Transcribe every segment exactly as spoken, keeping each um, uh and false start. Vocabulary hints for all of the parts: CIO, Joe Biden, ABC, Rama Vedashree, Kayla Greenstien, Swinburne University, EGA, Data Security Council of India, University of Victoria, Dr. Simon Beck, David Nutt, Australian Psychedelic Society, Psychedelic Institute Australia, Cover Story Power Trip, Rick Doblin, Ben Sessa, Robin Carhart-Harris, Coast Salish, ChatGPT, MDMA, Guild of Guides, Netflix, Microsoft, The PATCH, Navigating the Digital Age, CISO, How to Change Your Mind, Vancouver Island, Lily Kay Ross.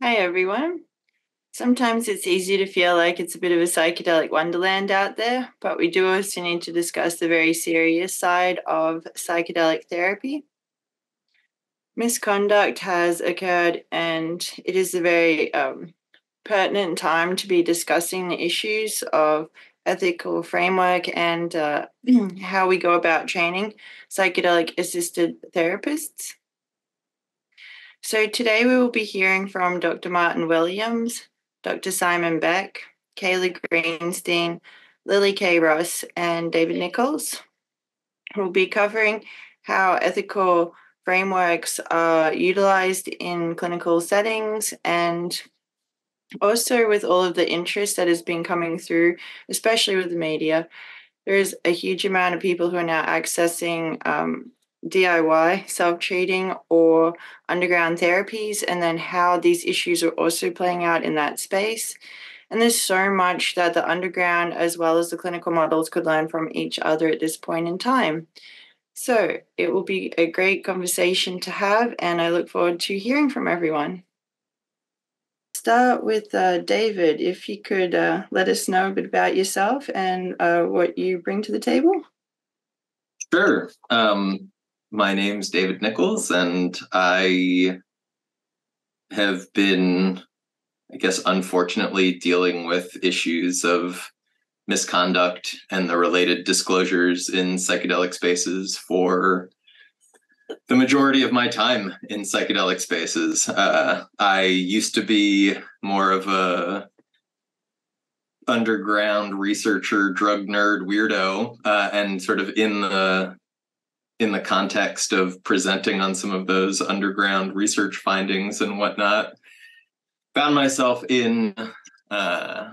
Hi, everyone. Sometimes it's easy to feel like it's a bit of a psychedelic wonderland out there, but we do also need to discuss the very serious side of psychedelic therapy. Misconduct has occurred, and it is a very um, pertinent time to be discussing the issues of ethical framework and uh, how we go about training psychedelic-assisted therapists. So today we will be hearing from Doctor Martin Williams, Doctor Simon Beck, Kayla Greenstien, Lily Kay Ross, and David Nickels. We'll be covering how ethical frameworks are utilised in clinical settings, and also with all of the interest that has been coming through, especially with the media. There is a huge amount of people who are now accessing um, D I Y, self-treating, or underground therapies, and then how these issues are also playing out in that space. And there's so much that the underground as well as the clinical models could learn from each other at this point in time. So it will be a great conversation to have, and I look forward to hearing from everyone. Start with uh, David, if you could uh, let us know a bit about yourself and uh, what you bring to the table. Sure. Um, My name's David Nickels, and I have been, I guess, unfortunately dealing with issues of misconduct and the related disclosures in psychedelic spaces for the majority of my time in psychedelic spaces. Uh, I used to be more of a underground researcher, drug nerd, weirdo, uh, and sort of in the in the context of presenting on some of those underground research findings and whatnot, found myself in uh,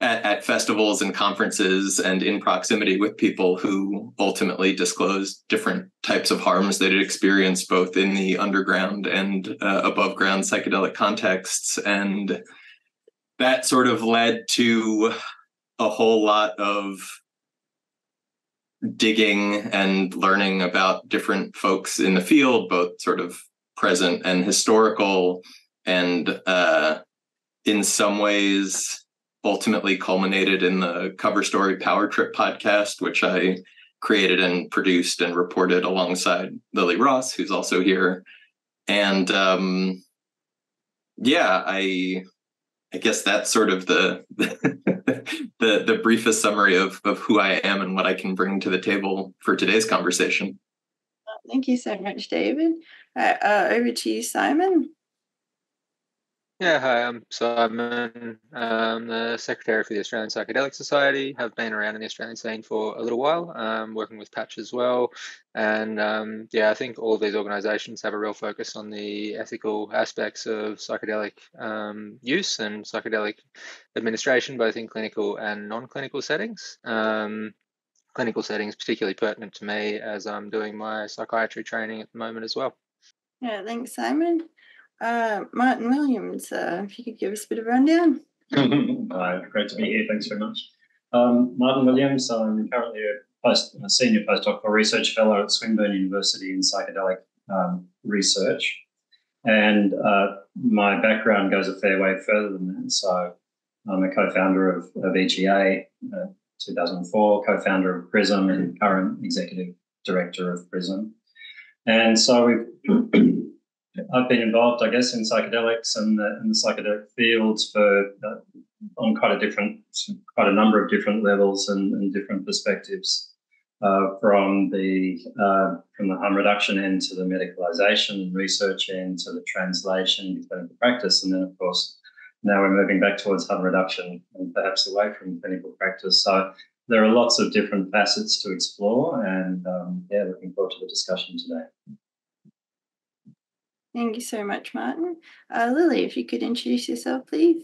at, at festivals and conferences and in proximity with people who ultimately disclosed different types of harms that had experienced both in the underground and uh, above ground psychedelic contexts. And that sort of led to a whole lot of digging and learning about different folks in the field, both sort of present and historical, and uh, in some ways ultimately culminated in the Cover Story Power Trip podcast, which I created and produced and reported alongside Lily Ross, who's also here. And um, yeah, I I guess that's sort of the the, the briefest summary of, of who I am and what I can bring to the table for today's conversation. Thank you so much, David. Uh, uh, over to you, Simon. Yeah, hi, I'm Simon. I'm the Secretary for the Australian Psychedelic Society. I've been around in the Australian scene for a little while, um, working with Patch as well. And um, yeah, I think all of these organisations have a real focus on the ethical aspects of psychedelic um, use and psychedelic administration, both in clinical and non-clinical settings. Um, clinical settings particularly pertinent to me as I'm doing my psychiatry training at the moment as well. Yeah, thanks, Simon. Uh, Martin Williams, uh, if you could give us a bit of a rundown. uh, great to be here. Thanks very much. Um, Martin Williams, I'm currently a, post, a senior postdoctoral research fellow at Swinburne University in psychedelic um, research. And uh, my background goes a fair way further than that. So I'm a co-founder of, of E G A uh, two thousand four, co-founder of PRISM, and current executive director of PRISM. And so we've I've been involved, I guess, in psychedelics and the, in the psychedelic fields for uh, on quite a different, quite a number of different levels and, and different perspectives, uh, from the uh, from the harm reduction end to the medicalization and research end to the translation to clinical practice, and then of course now we're moving back towards harm reduction and perhaps away from clinical practice. So there are lots of different facets to explore, and um, yeah, looking forward to the discussion today. Thank you so much, Martin. Uh, Lily, if you could introduce yourself, please.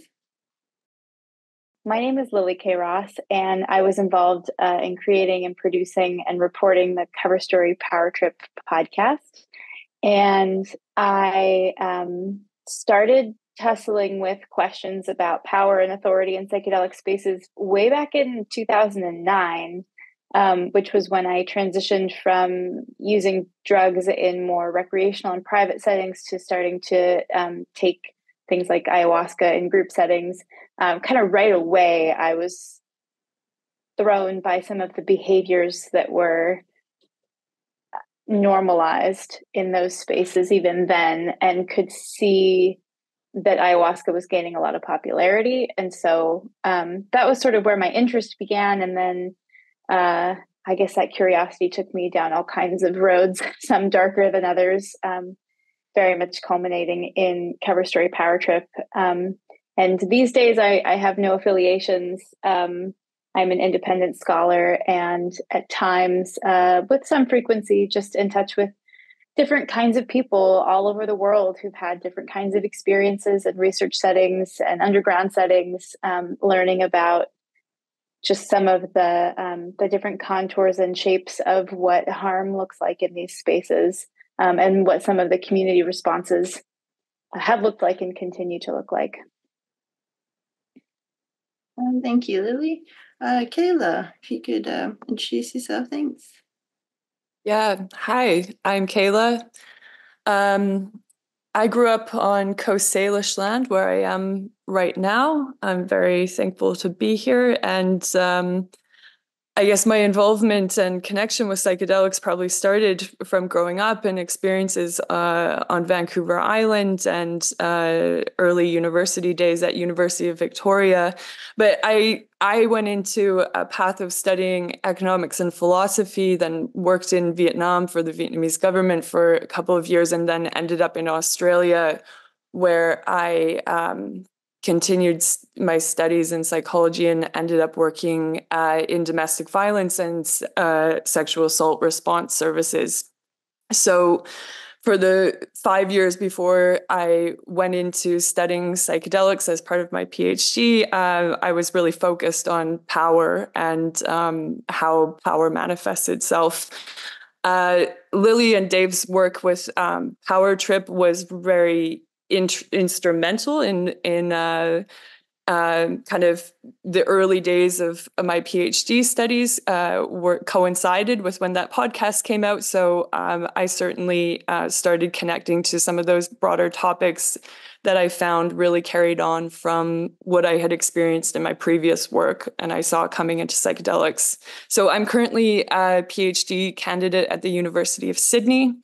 My name is Lily Kay Ross, and I was involved uh, in creating and producing and reporting the Cover Story Power Trip podcast. And I um, started tussling with questions about power and authority in psychedelic spaces way back in two thousand nine. Um, which was when I transitioned from using drugs in more recreational and private settings to starting to um, take things like ayahuasca in group settings, um, kind of right away, I was thrown by some of the behaviors that were normalized in those spaces even then, and could see that ayahuasca was gaining a lot of popularity. And so um, that was sort of where my interest began. And then uh, I guess that curiosity took me down all kinds of roads, some darker than others, um, very much culminating in Cover Story Power Trip. Um, and these days I, I have no affiliations. Um, I'm an independent scholar, and at times uh, with some frequency, just in touch with different kinds of people all over the world who've had different kinds of experiences and research settings and underground settings, um, learning about just some of the um, the different contours and shapes of what harm looks like in these spaces, um, and what some of the community responses have looked like and continue to look like. Um, thank you, Lily. Uh, Kayla, if you could uh, introduce yourself, thanks. Yeah, hi, I'm Kayla. Um, I grew up on Coast Salish land, where I am right now. I'm very thankful to be here. And um, I guess my involvement and connection with psychedelics probably started from growing up and experiences uh, on Vancouver Island and uh, early university days at University of Victoria. But I I went into a path of studying economics and philosophy, then worked in Vietnam for the Vietnamese government for a couple of years, and then ended up in Australia, where I um, continued my studies in psychology and ended up working uh, in domestic violence and uh, sexual assault response services. So for the five years before I went into studying psychedelics as part of my PhD, uh, I was really focused on power and um, how power manifests itself. Uh, Lily and Dave's work with um, Power Trip was very in- instrumental in in uh, uh, kind of the early days of my PhD studies uh, were coincided with when that podcast came out. So um, I certainly uh, started connecting to some of those broader topics that I found really carried on from what I had experienced in my previous work and I saw coming into psychedelics. So I'm currently a PhD candidate at the University of Sydney.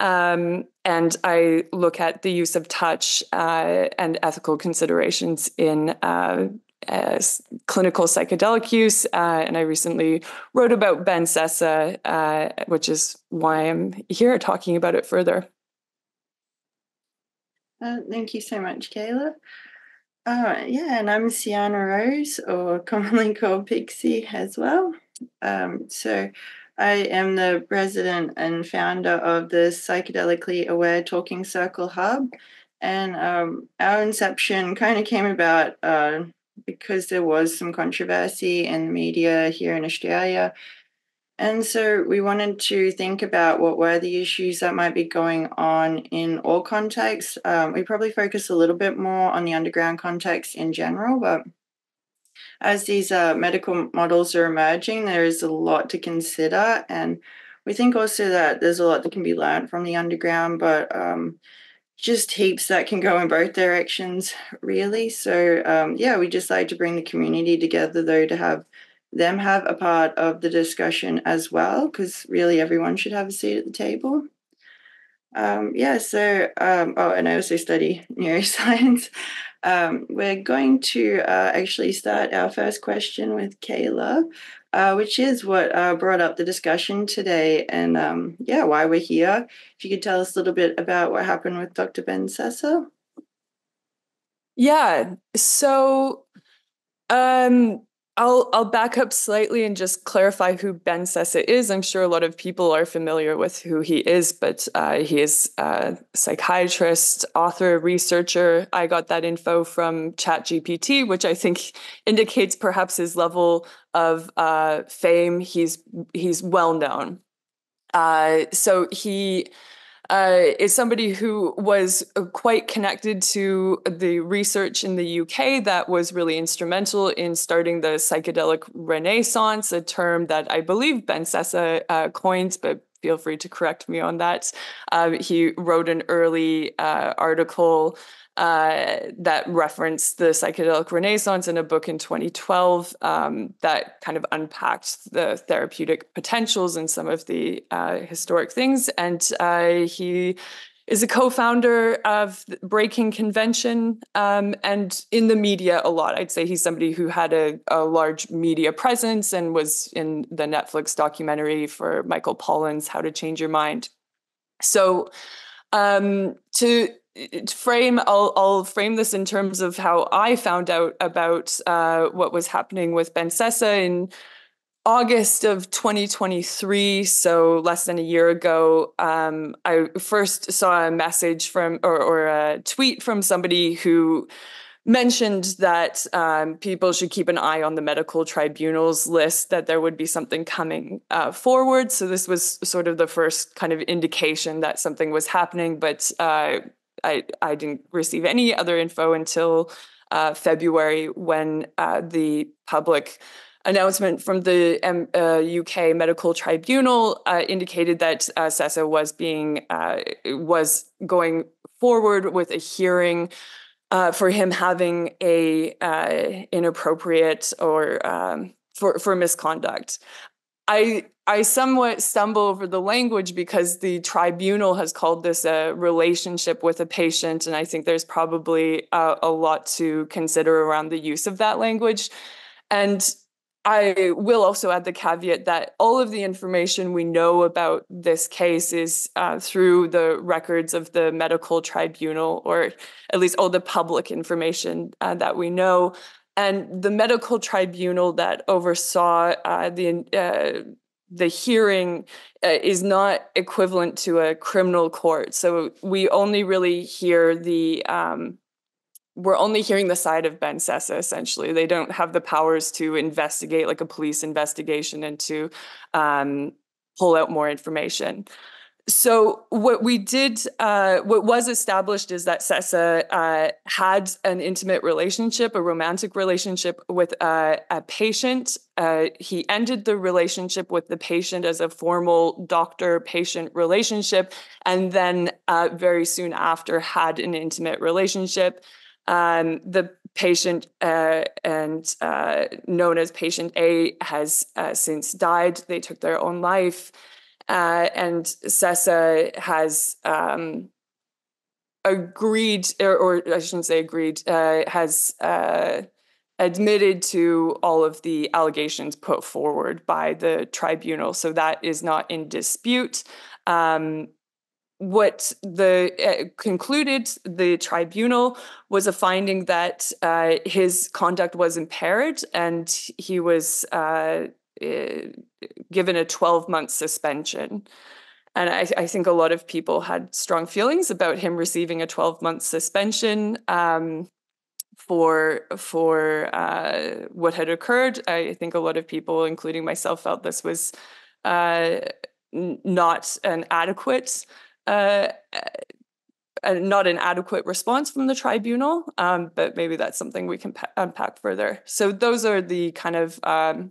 Um, and I look at the use of touch uh, and ethical considerations in uh, uh, clinical psychedelic use. Uh, and I recently wrote about Ben Sessa, uh, which is why I'm here talking about it further. Uh, thank you so much, Kayla. Uh, yeah, and I'm Sianna-Rose, or commonly called Pixie as well. Um, so... I am the president and founder of the Psychedelically Aware Talking Circle Hub. And um, our inception kind of came about uh, because there was some controversy in the media here in Australia. And so we wanted to think about what were the issues that might be going on in all contexts. Um, we probably focus a little bit more on the underground context in general, but as these uh, medical models are emerging, there is a lot to consider. And we think also that there's a lot that can be learned from the underground, but um, just heaps that can go in both directions, really. So, um, yeah, we just like to bring the community together, though, to have them have a part of the discussion as well, because really everyone should have a seat at the table. Um, yeah, so, um, oh, and I also study neuroscience. Um, we're going to uh, actually start our first question with Kayla, uh, which is what uh, brought up the discussion today and, um, yeah, why we're here. If you could tell us a little bit about what happened with Doctor Ben Sessa. Yeah, so um, I'll, I'll back up slightly and just clarify who Ben Sessa is. I'm sure a lot of people are familiar with who he is, but uh, he is a psychiatrist, author, researcher. I got that info from ChatGPT, which I think indicates perhaps his level of uh, fame. He's he's well known. Uh, so he... Uh, is somebody who was quite connected to the research in the U K that was really instrumental in starting the psychedelic renaissance, a term that I believe Ben Sessa uh, coined, but feel free to correct me on that. Um, he wrote an early uh, article Uh, that referenced the psychedelic renaissance in a book in twenty twelve um, that kind of unpacked the therapeutic potentials and some of the uh, historic things. And uh, he is a co-founder of Breaking Convention um, and in the media a lot. I'd say he's somebody who had a, a large media presence and was in the Netflix documentary for Michael Pollan's How to Change Your Mind. So um, to... frame I'll, I'll frame this in terms of how I found out about uh, what was happening with Ben Sessa in August of twenty twenty-three, so less than a year ago. um, I first saw a message from or, or a tweet from somebody who mentioned that um, people should keep an eye on the medical tribunals list, that there would be something coming uh, forward. So this was sort of the first kind of indication that something was happening, but uh, I, I didn't receive any other info until uh, February, when uh, the public announcement from the M uh, U K Medical Tribunal uh, indicated that uh, Sessa was being uh, was going forward with a hearing uh, for him having a uh, inappropriate or um, for for misconduct. I. I somewhat stumble over the language because the tribunal has called this a relationship with a patient, and I think there's probably a, a lot to consider around the use of that language. And I will also add the caveat that all of the information we know about this case is uh, through the records of the medical tribunal, or at least all the public information uh, that we know. And the medical tribunal that oversaw uh, the uh, the hearing uh, is not equivalent to a criminal court. So we only really hear the, um, we're only hearing the side of Ben Sessa, essentially. They don't have the powers to investigate like a police investigation and to um, pull out more information. So what we did, uh, what was established is that Sessa uh, had an intimate relationship, a romantic relationship with uh, a patient. Uh, he ended the relationship with the patient as a formal doctor-patient relationship, and then uh, very soon after had an intimate relationship. Um, the patient uh, and uh, known as patient A has uh, since died. They took their own life. Uh, and Sessa has um, agreed, or, or I shouldn't say agreed, uh, has uh, admitted to all of the allegations put forward by the tribunal. So that is not in dispute. Um, what the uh, concluded, the tribunal, was a finding that uh, his conduct was impaired and he was... Uh, given a twelve month suspension. And I, I think a lot of people had strong feelings about him receiving a twelve month suspension um, for, for uh, what had occurred. I think a lot of people, including myself, felt this was uh, not an adequate uh, not an adequate response from the tribunal, um, but maybe that's something we can unpack further. So those are the kind of um,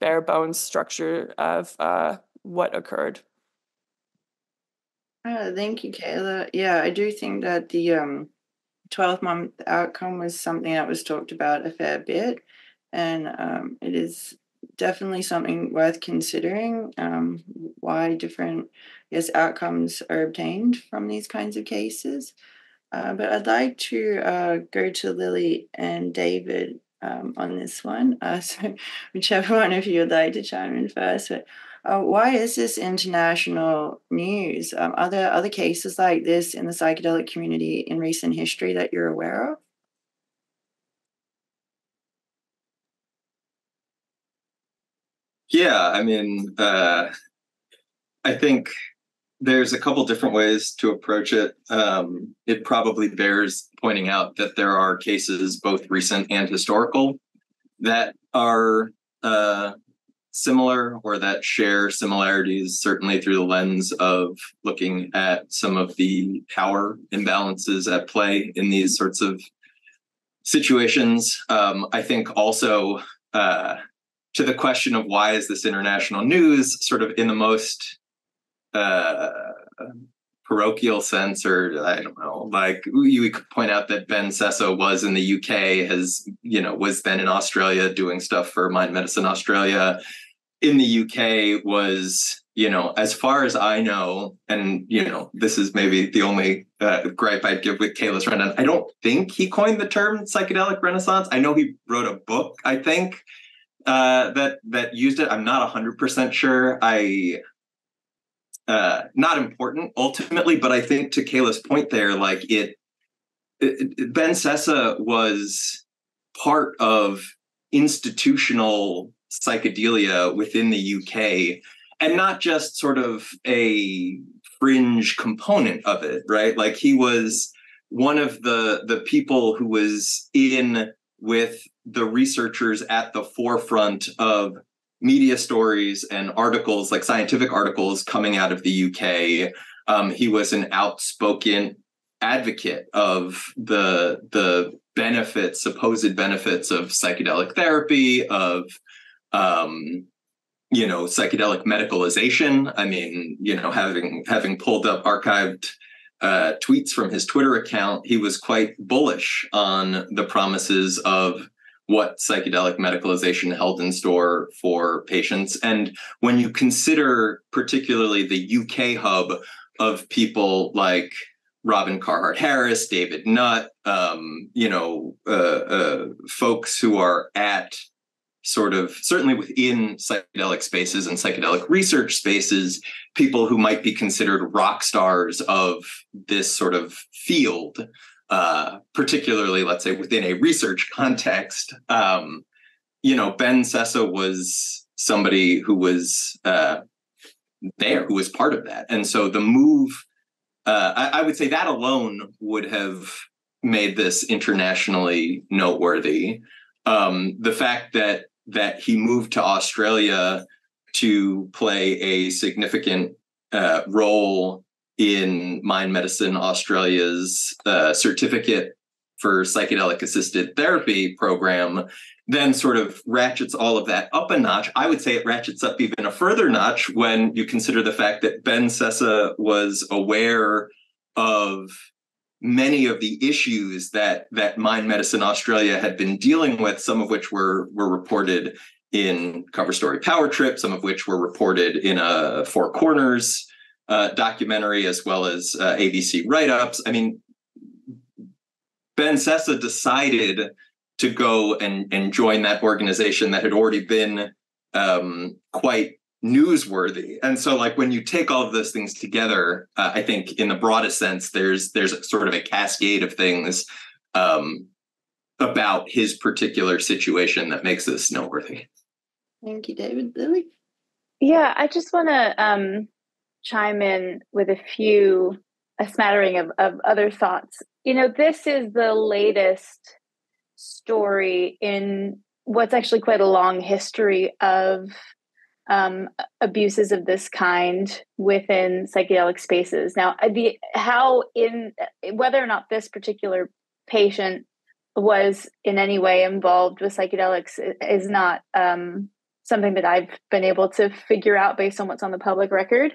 bare bones structure of uh, what occurred. Uh, thank you, Kayla. Yeah, I do think that the um, twelve month outcome was something that was talked about a fair bit, and um, it is definitely something worth considering, um, why different yes, outcomes are obtained from these kinds of cases. Uh, but I'd like to uh, go to Lily and David Um, on this one, uh, so whichever one of you would like to chime in first. But, uh, why is this international news? Um, are there other cases like this in the psychedelic community in recent history that you're aware of? Yeah, I mean, uh, I think there's a couple different ways to approach it. Um, it probably bears pointing out that there are cases, both recent and historical, that are uh, similar or that share similarities, certainly through the lens of looking at some of the power imbalances at play in these sorts of situations. Um, I think also uh, to the question of why is this international news, sort of in the most uh, parochial sense, or I don't know, like you could point out that Ben Sessa was in the U K, has, you know, was then in Australia doing stuff for Mind Medicine Australia. In the U K was, you know, as far as I know, and, you know, this is maybe the only uh, gripe I'd give with Kayla's rundown, I don't think he coined the term psychedelic renaissance. I know he wrote a book, I think, uh, that that used it. I'm not one hundred percent sure. I... Uh, not important ultimately, but I think to Kayla's point there, like it, it, it Ben Sessa was part of institutional psychedelia within the U K, and not just sort of a fringe component of it, right? Like he was one of the the people who was in with the researchers at the forefront of media stories and articles, like scientific articles coming out of the U K. Um, he was an outspoken advocate of the the benefits, supposed benefits of psychedelic therapy, of, um, you know, psychedelic medicalization. I mean, you know, having having pulled up archived uh, tweets from his Twitter account, he was quite bullish on the promises of what psychedelic medicalization held in store for patients. And when you consider particularly the U K hub of people like Robin Carhart-Harris, David Nutt, um, you know, uh, uh, folks who are at sort of, certainly within psychedelic spaces and psychedelic research spaces, people who might be considered rock stars of this sort of field, Uh, particularly, let's say, within a research context, um, you know, Ben Sessa was somebody who was uh, there, who was part of that. And so the move, uh, I, I would say that alone would have made this internationally noteworthy. Um, the fact that that he moved to Australia to play a significant uh, role in Mind Medicine Australia's uh, certificate for psychedelic assisted therapy program, then sort of ratchets all of that up a notch. I would say it ratchets up even a further notch when you consider the fact that Ben Sessa was aware of many of the issues that that Mind Medicine Australia had been dealing with, some of which were were reported in Cover Story Power Trip, some of which were reported in a Four Corners Uh, documentary, as well as uh, A B C write-ups. I mean, Ben Sessa decided to go and, and join that organization that had already been um, quite newsworthy. And so, like, when you take all of those things together, uh, I think in the broadest sense, there's there's sort of a cascade of things um, about his particular situation that makes this noteworthy. Thank you, David. Lily? Yeah, I just want to... Um... chime in with a few, a smattering of, of other thoughts. You know, this is the latest story in what's actually quite a long history of um, abuses of this kind within psychedelic spaces. Now, the how in, whether or not this particular patient was in any way involved with psychedelics is not um, something that I've been able to figure out based on what's on the public record.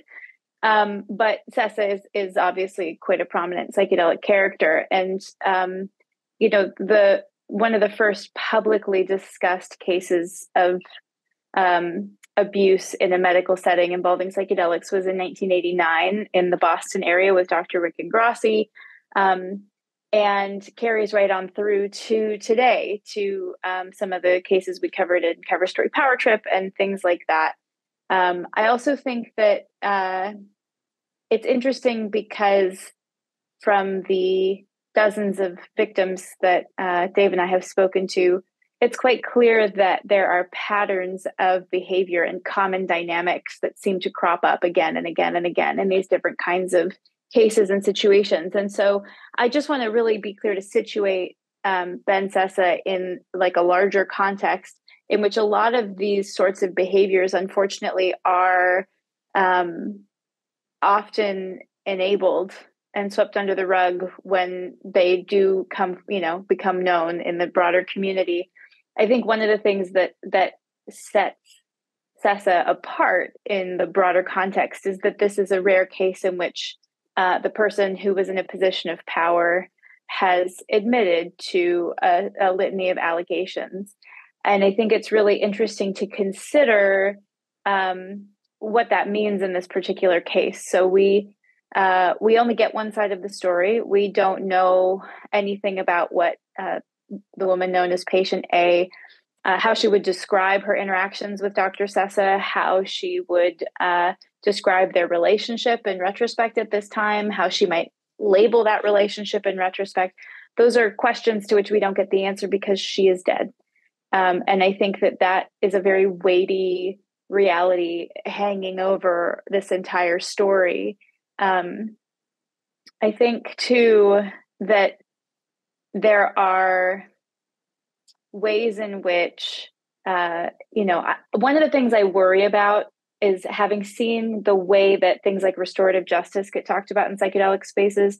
Um, but Sessa is, is obviously quite a prominent psychedelic character. And, um, you know, the one of the first publicly discussed cases of um, abuse in a medical setting involving psychedelics was in nineteen eighty-nine in the Boston area with Doctor Rick Ingrassi, um, and carries right on through to today to um, some of the cases we covered in Cover Story Power Trip and things like that. Um, I also think that uh, it's interesting because from the dozens of victims that uh, Dave and I have spoken to, it's quite clear that there are patterns of behavior and common dynamics that seem to crop up again and again and again in these different kinds of cases and situations. And so I just want to really be clear to situate um, Ben Sessa in like a larger context in which a lot of these sorts of behaviors, unfortunately, are um, often enabled and swept under the rug when they do come, you know, become known in the broader community. I think one of the things that that sets Sessa apart in the broader context is that this is a rare case in which uh, the person who was in a position of power has admitted to a, a litany of allegations. And I think it's really interesting to consider um, what that means in this particular case. So we uh, we only get one side of the story. We don't know anything about what uh, the woman known as patient A, uh, how she would describe her interactions with Doctor Sessa, how she would uh, describe their relationship in retrospect at this time, how she might label that relationship in retrospect. Those are questions to which we don't get the answer because she is dead. Um, and I think that that is a very weighty reality hanging over this entire story. Um, I think, too, that there are ways in which, uh, you know, I, one of the things I worry about is having seen the way that things like restorative justice get talked about in psychedelic spaces,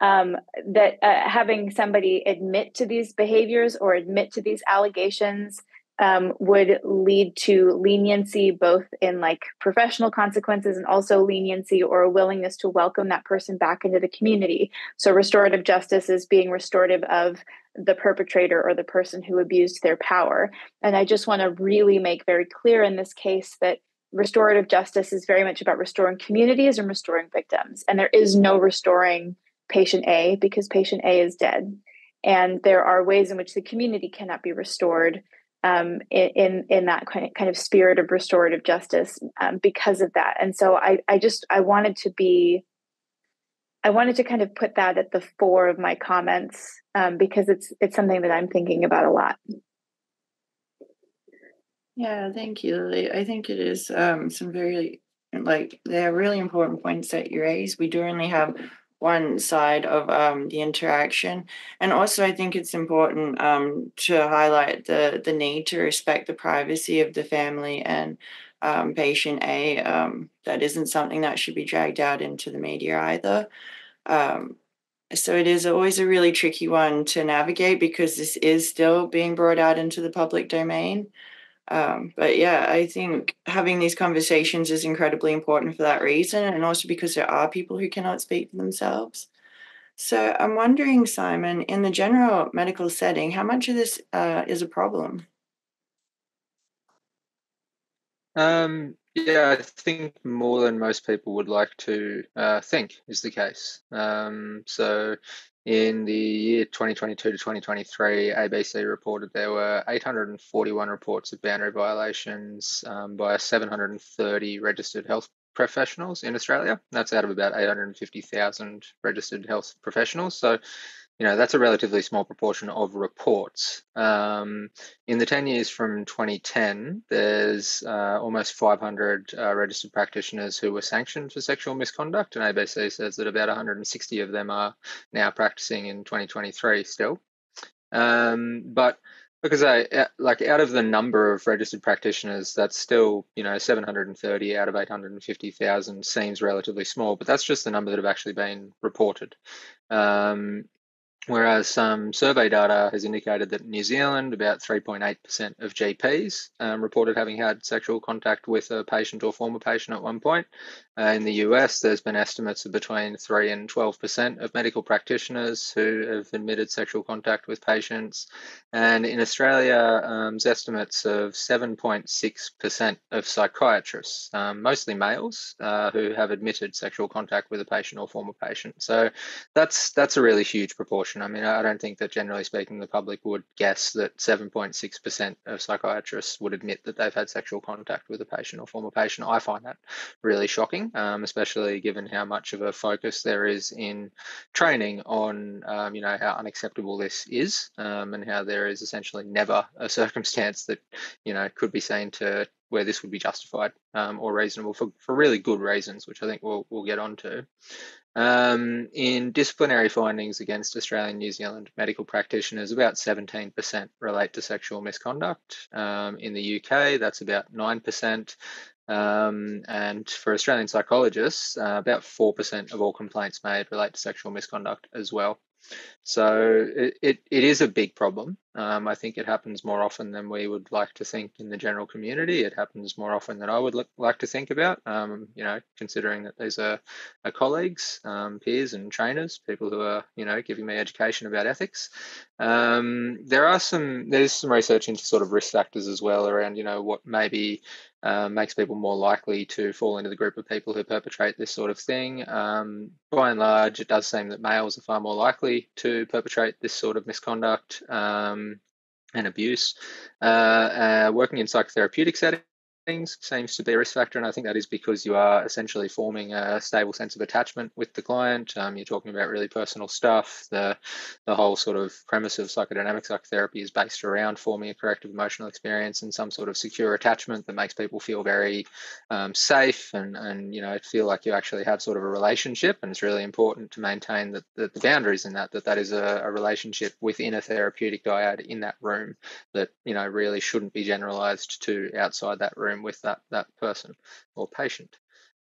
um, that uh, having somebody admit to these behaviors or admit to these allegations um, would lead to leniency, both in like professional consequences and also leniency or a willingness to welcome that person back into the community. So restorative justice is being restorative of the perpetrator or the person who abused their power. And I just want to really make very clear in this case that restorative justice is very much about restoring communities and restoring victims. And there is no restoring patient A because patient A is dead. And there are ways in which the community cannot be restored um, in, in that kind of spirit of restorative justice um, because of that. And so I, I just, I wanted to be, I wanted to kind of put that at the fore of my comments um, because it's, it's something that I'm thinking about a lot. Yeah, thank you, Lily. I think it is um, some very, like, they're really important points that you raise. We do only have one side of um, the interaction. And also, I think it's important um, to highlight the, the need to respect the privacy of the family and um, patient A. Um, that isn't something that should be dragged out into the media either. Um, so it is always a really tricky one to navigate because this is still being brought out into the public domain. Um, but yeah, I think having these conversations is incredibly important for that reason, and also because there are people who cannot speak for themselves. So I'm wondering, Simon, in the general medical setting, how much of this uh, is a problem? Um, yeah, I think more than most people would like to uh, think is the case. Um, so in the year twenty twenty-two to twenty twenty-three, A B C reported there were eight hundred forty-one reports of boundary violations um, by seven hundred thirty registered health professionals in Australia. That's out of about eight hundred fifty thousand registered health professionals. So, you know, that's a relatively small proportion of reports. Um, in the ten years from twenty ten, there's uh, almost five hundred uh, registered practitioners who were sanctioned for sexual misconduct, and A B C says that about one hundred sixty of them are now practicing in twenty twenty-three still. Um, but because I like out of the number of registered practitioners, that's still, you know, seven hundred thirty out of eight hundred fifty thousand seems relatively small, but that's just the number that have actually been reported. Um, Whereas some survey data has indicated that in New Zealand, about three point eight percent of G Ps um, reported having had sexual contact with a patient or former patient at one point. Uh, in the U S, there's been estimates of between three and twelve percent of medical practitioners who have admitted sexual contact with patients. And in Australia, um, there's estimates of seven point six percent of psychiatrists, um, mostly males, uh, who have admitted sexual contact with a patient or former patient. So that's, that's a really huge proportion. I mean, I don't think that generally speaking, the public would guess that seven point six percent of psychiatrists would admit that they've had sexual contact with a patient or former patient. I find that really shocking, um, especially given how much of a focus there is in training on, um, you know, how unacceptable this is um, and how there is essentially never a circumstance that, you know, could be seen to where this would be justified um, or reasonable for, for really good reasons, which I think we'll, we'll get onto. Um, in disciplinary findings against Australian New Zealand medical practitioners, about seventeen percent relate to sexual misconduct. Um, in the U K, that's about nine percent. Um, and for Australian psychologists, uh, about four percent of all complaints made relate to sexual misconduct as well. So it, it, it is a big problem. Um, I think it happens more often than we would like to think in the general community. It happens more often than I would look, like to think about, um, you know, considering that these are, are colleagues, um, peers and trainers, people who are, you know, giving me education about ethics. Um, there are some, there's some research into sort of risk factors as well around, you know, what maybe uh, makes people more likely to fall into the group of people who perpetrate this sort of thing. Um, by and large, it does seem that males are far more likely to perpetrate this sort of misconduct Um, and abuse. Uh, uh, working in psychotherapeutic settings seems to be a risk factor, and I think that is because you are essentially forming a stable sense of attachment with the client. Um, you're talking about really personal stuff. The, the whole sort of premise of psychodynamic psychotherapy is based around forming a corrective emotional experience and some sort of secure attachment that makes people feel very um, safe and, and, you know, feel like you actually have sort of a relationship. And it's really important to maintain that, that the boundaries in that, that that is a, a relationship within a therapeutic dyad in that room that, you know, really shouldn't be generalized to outside that room with that that person or patient.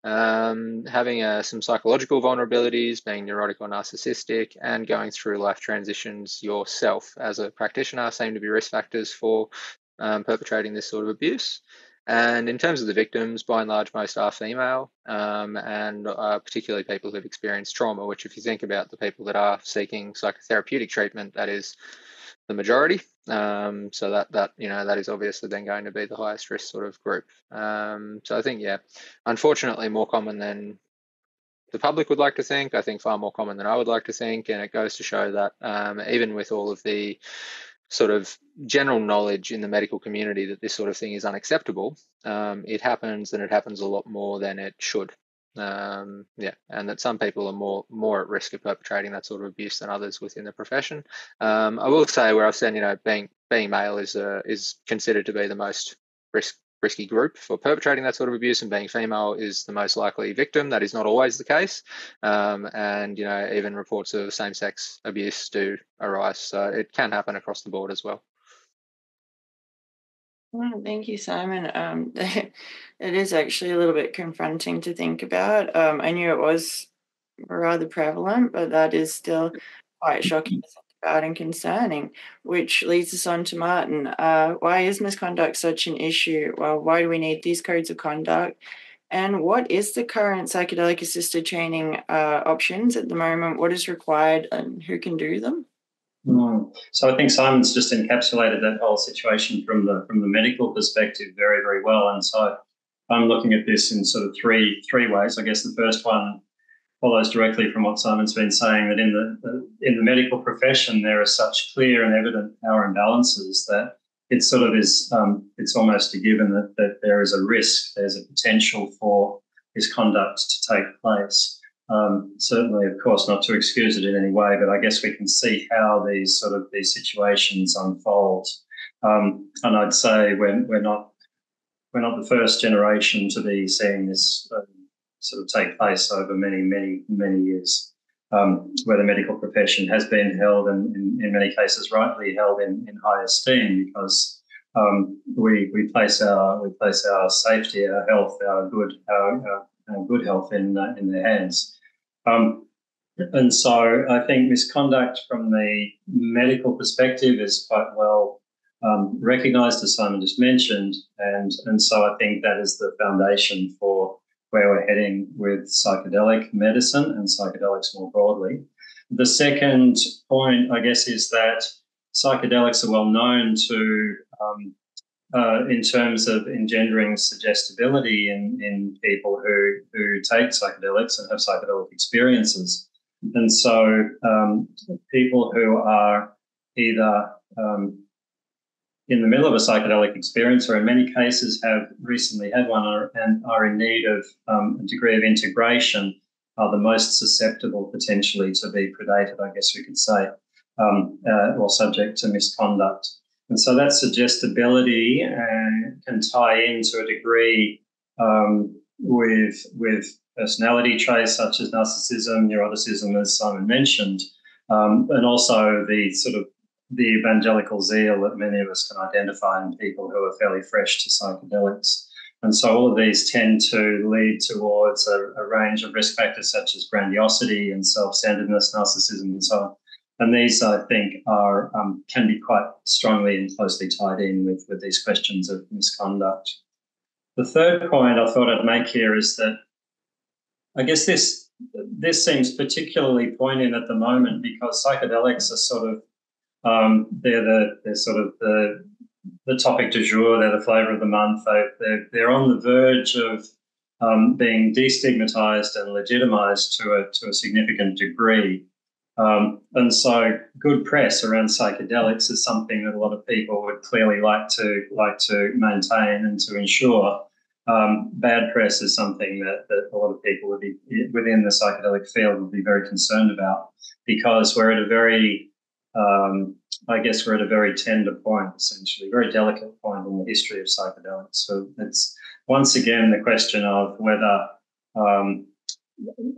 Um, having uh, some psychological vulnerabilities, being neurotic or narcissistic, and going through life transitions yourself as a practitioner seem to be risk factors for um, perpetrating this sort of abuse. And in terms of the victims, by and large, most are female, um, and uh, particularly people who've experienced trauma, which if you think about the people that are seeking psychotherapeutic treatment, that is the majority. Um, so that, that, you know, that is obviously then going to be the highest risk sort of group. Um, so I think, yeah, unfortunately more common than the public would like to think, I think far more common than I would like to think. And it goes to show that um, even with all of the sort of general knowledge in the medical community that this sort of thing is unacceptable, um, it happens, and it happens a lot more than it should. Um, yeah, and that some people are more more at risk of perpetrating that sort of abuse than others within the profession. Um, I will say where I've said, you know, being being male is uh, is considered to be the most risk risky group for perpetrating that sort of abuse, and being female is the most likely victim. That is not always the case, um, and you know, even reports of same-sex abuse do arise, so it can happen across the board as well. Thank you, Simon. Um, it is actually a little bit confronting to think about. Um, I knew it was rather prevalent, but that is still quite shocking to think about and concerning, which leads us on to Martin. Uh, why is misconduct such an issue? Well, why do we need these codes of conduct? And what is the current psychedelic-assisted training uh, options at the moment? What is required and who can do them? So I think Simon's just encapsulated that whole situation from the from the medical perspective very, very well. And so I'm looking at this in sort of three three ways. I guess the first one follows directly from what Simon's been saying, that in the, the in the medical profession there are such clear and evident power imbalances that it sort of is um, it's almost a given that, that there is a risk, there's a potential for misconduct to take place. Um, certainly, of course, not to excuse it in any way, but I guess we can see how these sort of these situations unfold. Um, and I'd say we're, we're not we're not the first generation to be seeing this um, sort of take place over many, many, many years, um, where the medical profession has been held and in, in many cases rightly held in, in high esteem, because um, we we place our we place our safety, our health, our good our, our and good health in uh, in their hands. Um, and so I think misconduct from the medical perspective is quite well um, recognised, as Simon just mentioned, and, and so I think that is the foundation for where we're heading with psychedelic medicine and psychedelics more broadly. The second point, I guess, is that psychedelics are well known to um, Uh, in terms of engendering suggestibility in, in people who, who take psychedelics and have psychedelic experiences. And so um, people who are either um, in the middle of a psychedelic experience or in many cases have recently had one and are in need of um, a degree of integration are the most susceptible potentially to be predated, I guess we could say, um, uh, or subject to misconduct. And so that suggestibility uh, can tie in to a degree um, with, with personality traits such as narcissism, neuroticism, as Simon mentioned, um, and also the sort of the evangelical zeal that many of us can identify in people who are fairly fresh to psychedelics. And so all of these tend to lead towards a, a range of risk factors such as grandiosity and self-centeredness, narcissism, and so on. And these, I think, are um, can be quite strongly and closely tied in with, with these questions of misconduct. The third point I thought I'd make here is that I guess this, this seems particularly poignant at the moment because psychedelics are sort of, um, they're, the, they're sort of the, the topic du jour, they're the flavour of the month, they, they're, they're on the verge of um, being destigmatised and legitimised to a, to a significant degree. Um, and so good press around psychedelics is something that a lot of people would clearly like to like to maintain and to ensure. Um, bad press is something that, that a lot of people would be, within the psychedelic field would be very concerned about because we're at a very, um, I guess we're at a very tender point, essentially, very delicate point in the history of psychedelics. So it's once again the question of whether um,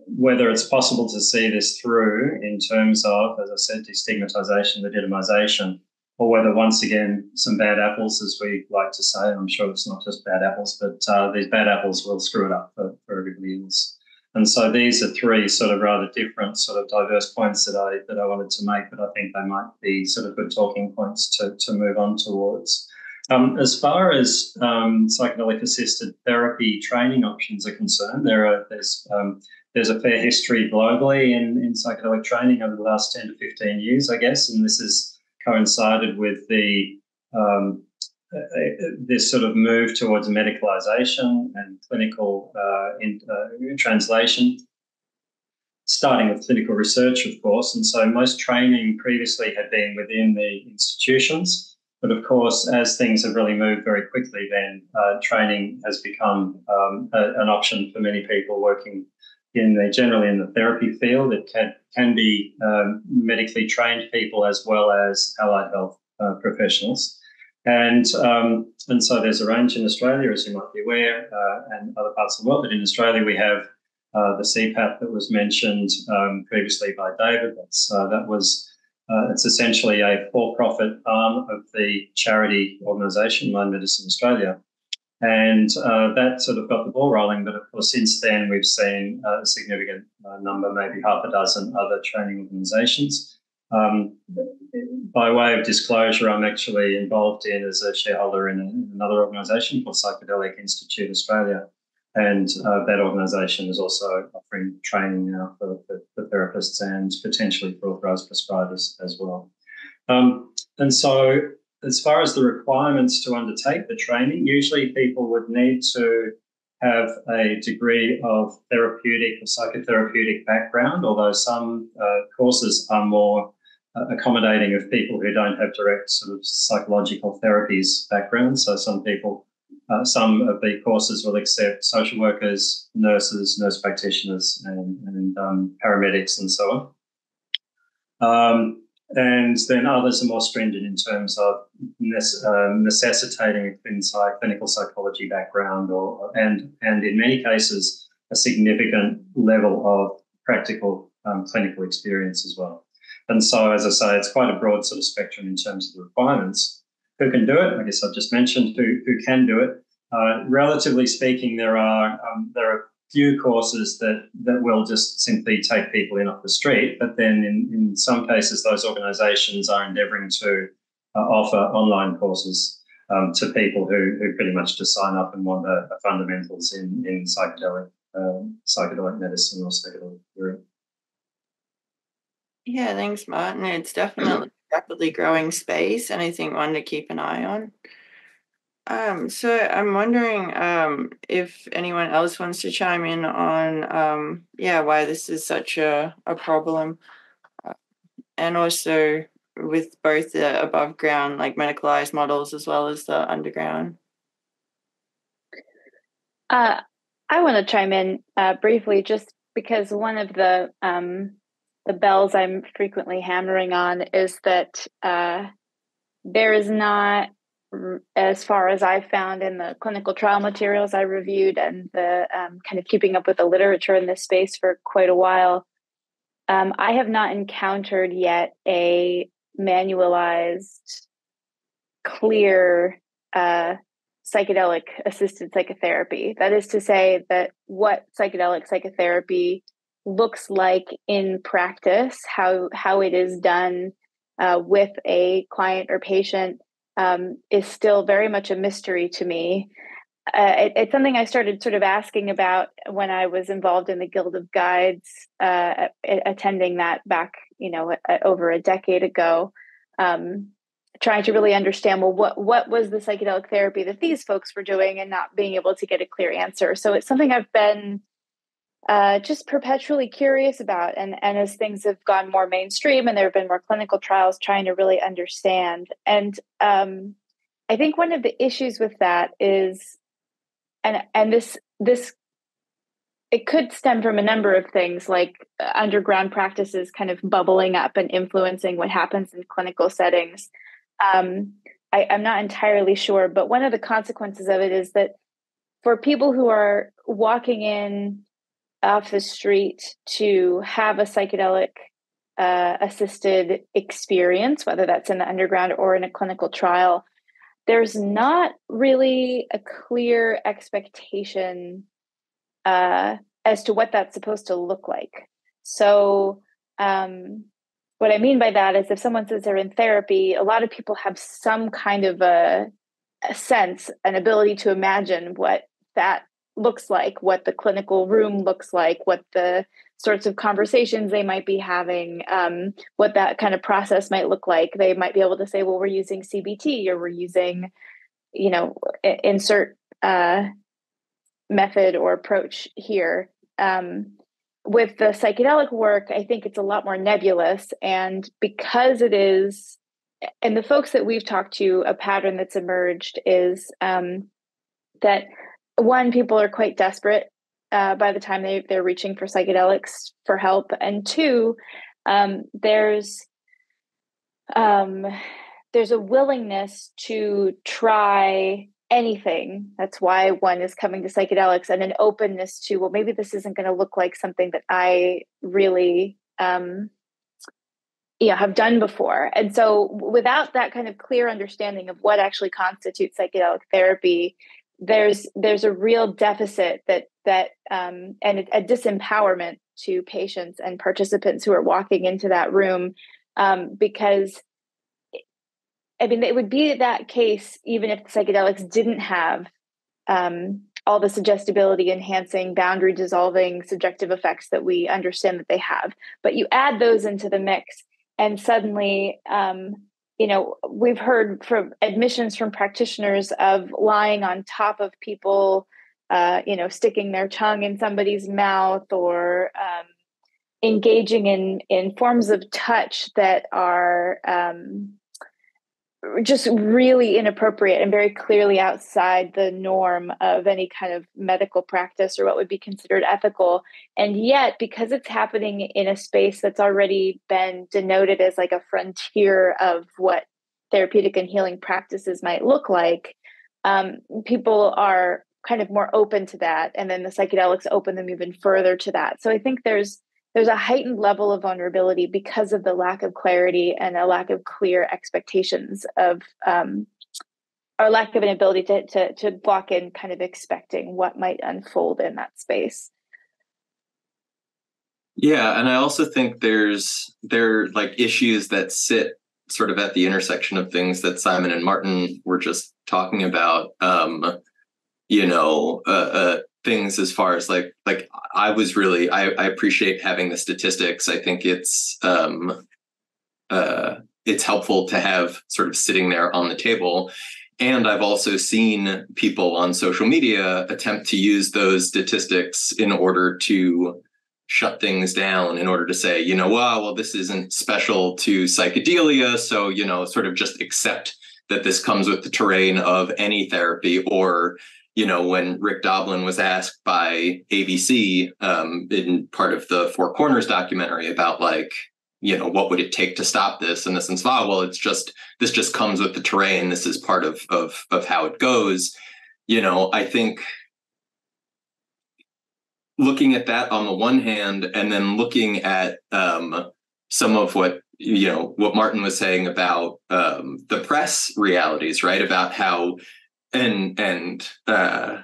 whether it's possible to see this through in terms of, as I said, destigmatization, legitimization, or whether once again some bad apples, as we like to say, I'm sure it's not just bad apples, but uh, these bad apples will screw it up for, for everybody else. And so these are three sort of rather different sort of diverse points that I that I wanted to make, but I think they might be sort of good talking points to, to move on towards. Um, as far as um, psychedelic-assisted therapy training options are concerned, there are there's um, there's a fair history globally in, in psychedelic training over the last ten to fifteen years, I guess, and this has coincided with the um, this sort of move towards medicalization and clinical uh, in, uh, translation, starting with clinical research, of course. And so most training previously had been within the institutions. But of course, as things have really moved very quickly, then uh, training has become um, a, an option for many people working in the generally in the therapy field. It can can be um, medically trained people as well as allied health uh, professionals, and um, and so there's a range in Australia, as you might be aware, uh, and other parts of the world. But in Australia, we have uh, the C PAT that was mentioned um, previously by David. That's uh, that was. Uh, it's essentially a for-profit arm of the charity organisation, Mind Medicine Australia. And uh, that sort of got the ball rolling. But, of course, since then we've seen a significant uh, number, maybe half a dozen other training organisations. Um, by way of disclosure, I'm actually involved in as a shareholder in, in another organisation called Psychedelic Institute Australia. And uh, that organisation is also offering training now for, for, for therapists and potentially for authorised prescribers as well. Um, and so as far as the requirements to undertake the training, usually people would need to have a degree of therapeutic or psychotherapeutic background, although some uh, courses are more uh, accommodating of people who don't have direct sort of psychological therapies background. So some people... Uh, some of the courses will accept social workers, nurses, nurse practitioners, and, and um, paramedics, and so on. Um, and then others are more stringent in terms of necess- uh, necessitating a clinical psychology background, or and and in many cases a significant level of practical um, clinical experience as well. And so, as I say, it's quite a broad sort of spectrum in terms of the requirements. Who can do it? I guess I've just mentioned who, who can do it. Uh, relatively speaking, there are um, there are few courses that, that will just simply take people in off the street, but then in, in some cases those organisations are endeavouring to uh, offer online courses um, to people who, who pretty much just sign up and want the fundamentals in, in psychedelic uh, psychedelic medicine or psychedelic theory. Yeah, thanks, Martin. It's definitely rapidly growing space, and I think one to keep an eye on. Um, so I'm wondering um, if anyone else wants to chime in on, um, yeah, why this is such a, a problem, uh, and also with both the above ground, like medicalized models, as well as the underground. Uh, I want to chime in uh, briefly, just because one of the um, the bells I'm frequently hammering on is that uh, there is not, as far as I found in the clinical trial materials I reviewed and the um, kind of keeping up with the literature in this space for quite a while, um, I have not encountered yet a manualized, clear uh, psychedelic-assisted psychotherapy. That is to say that what psychedelic psychotherapy looks like in practice, how how it is done uh, with a client or patient um, is still very much a mystery to me. Uh, it, it's something I started sort of asking about when I was involved in the Guild of Guides, uh, attending that back, you know, a, over a decade ago, um, trying to really understand, well, what what was the psychedelic therapy that these folks were doing, and not being able to get a clear answer. So it's something I've been uh, just perpetually curious about. And, and as things have gone more mainstream and there have been more clinical trials, trying to really understand. And um, I think one of the issues with that is, And and this this it could stem from a number of things, like underground practices kind of bubbling up and influencing what happens in clinical settings. Um, I, I'm not entirely sure, but one of the consequences of it is that for people who are walking in off the street to have a psychedelic uh, assisted experience, whether that's in the underground or in a clinical trial, there's not really a clear expectation uh, as to what that's supposed to look like. So um, what I mean by that is, if someone says they're in therapy, a lot of people have some kind of a, a sense, an ability to imagine what that looks like, what the clinical room looks like, what the sorts of conversations they might be having, um, what that kind of process might look like. They might be able to say, well, we're using C B T, or we're using, you know, insert uh, method or approach here. Um, with the psychedelic work, I think it's a lot more nebulous. And because it is, and the folks that we've talked to, a pattern that's emerged is um, that, one, people are quite desperate Uh, by the time they, they're reaching for psychedelics for help. And two, um, there's um, there's a willingness to try anything. That's why one is coming to psychedelics, and an openness to, well, maybe this isn't going to look like something that I really um, you know, have done before. And so without that kind of clear understanding of what actually constitutes psychedelic therapy, there's there's a real deficit that that um, and a, a disempowerment to patients and participants who are walking into that room, um, because, I mean, it would be that case even if the psychedelics didn't have um, all the suggestibility enhancing, boundary dissolving, subjective effects that we understand that they have. But you add those into the mix, and suddenly, um, you know, we've heard from admissions from practitioners of lying on top of people, uh, you know, sticking their tongue in somebody's mouth, or um, engaging in, in forms of touch that are um, just really inappropriate and very clearly outside the norm of any kind of medical practice or what would be considered ethical. And yet, because it's happening in a space that's already been denoted as like a frontier of what therapeutic and healing practices might look like, um, people are kind of more open to that. And then the psychedelics open them even further to that. So I think there's there's a heightened level of vulnerability because of the lack of clarity and a lack of clear expectations of, um, or lack of an ability to, to, to walk in kind of expecting what might unfold in that space. Yeah. And I also think there's, there are like issues that sit sort of at the intersection of things that Simon and Martin were just talking about, um, you know, uh, uh, things as far as like, like I was really, I, I appreciate having the statistics. I think it's, um, uh, it's helpful to have sort of sitting there on the table. And I've also seen people on social media attempt to use those statistics in order to shut things down, in order to say, you know, wow, well, this isn't special to psychedelia. So, you know, sort of just accept that this comes with the terrain of any therapy. Or, you know, when Rick Doblin was asked by A B C um, in part of the Four Corners documentary about, like, you know, what would it take to stop this? And this and so, well, it's just, this just comes with the terrain. This is part of, of, of how it goes. You know, I think looking at that on the one hand, and then looking at um, some of what, you know, what Martin was saying about um, the press realities, right? About how, And and uh,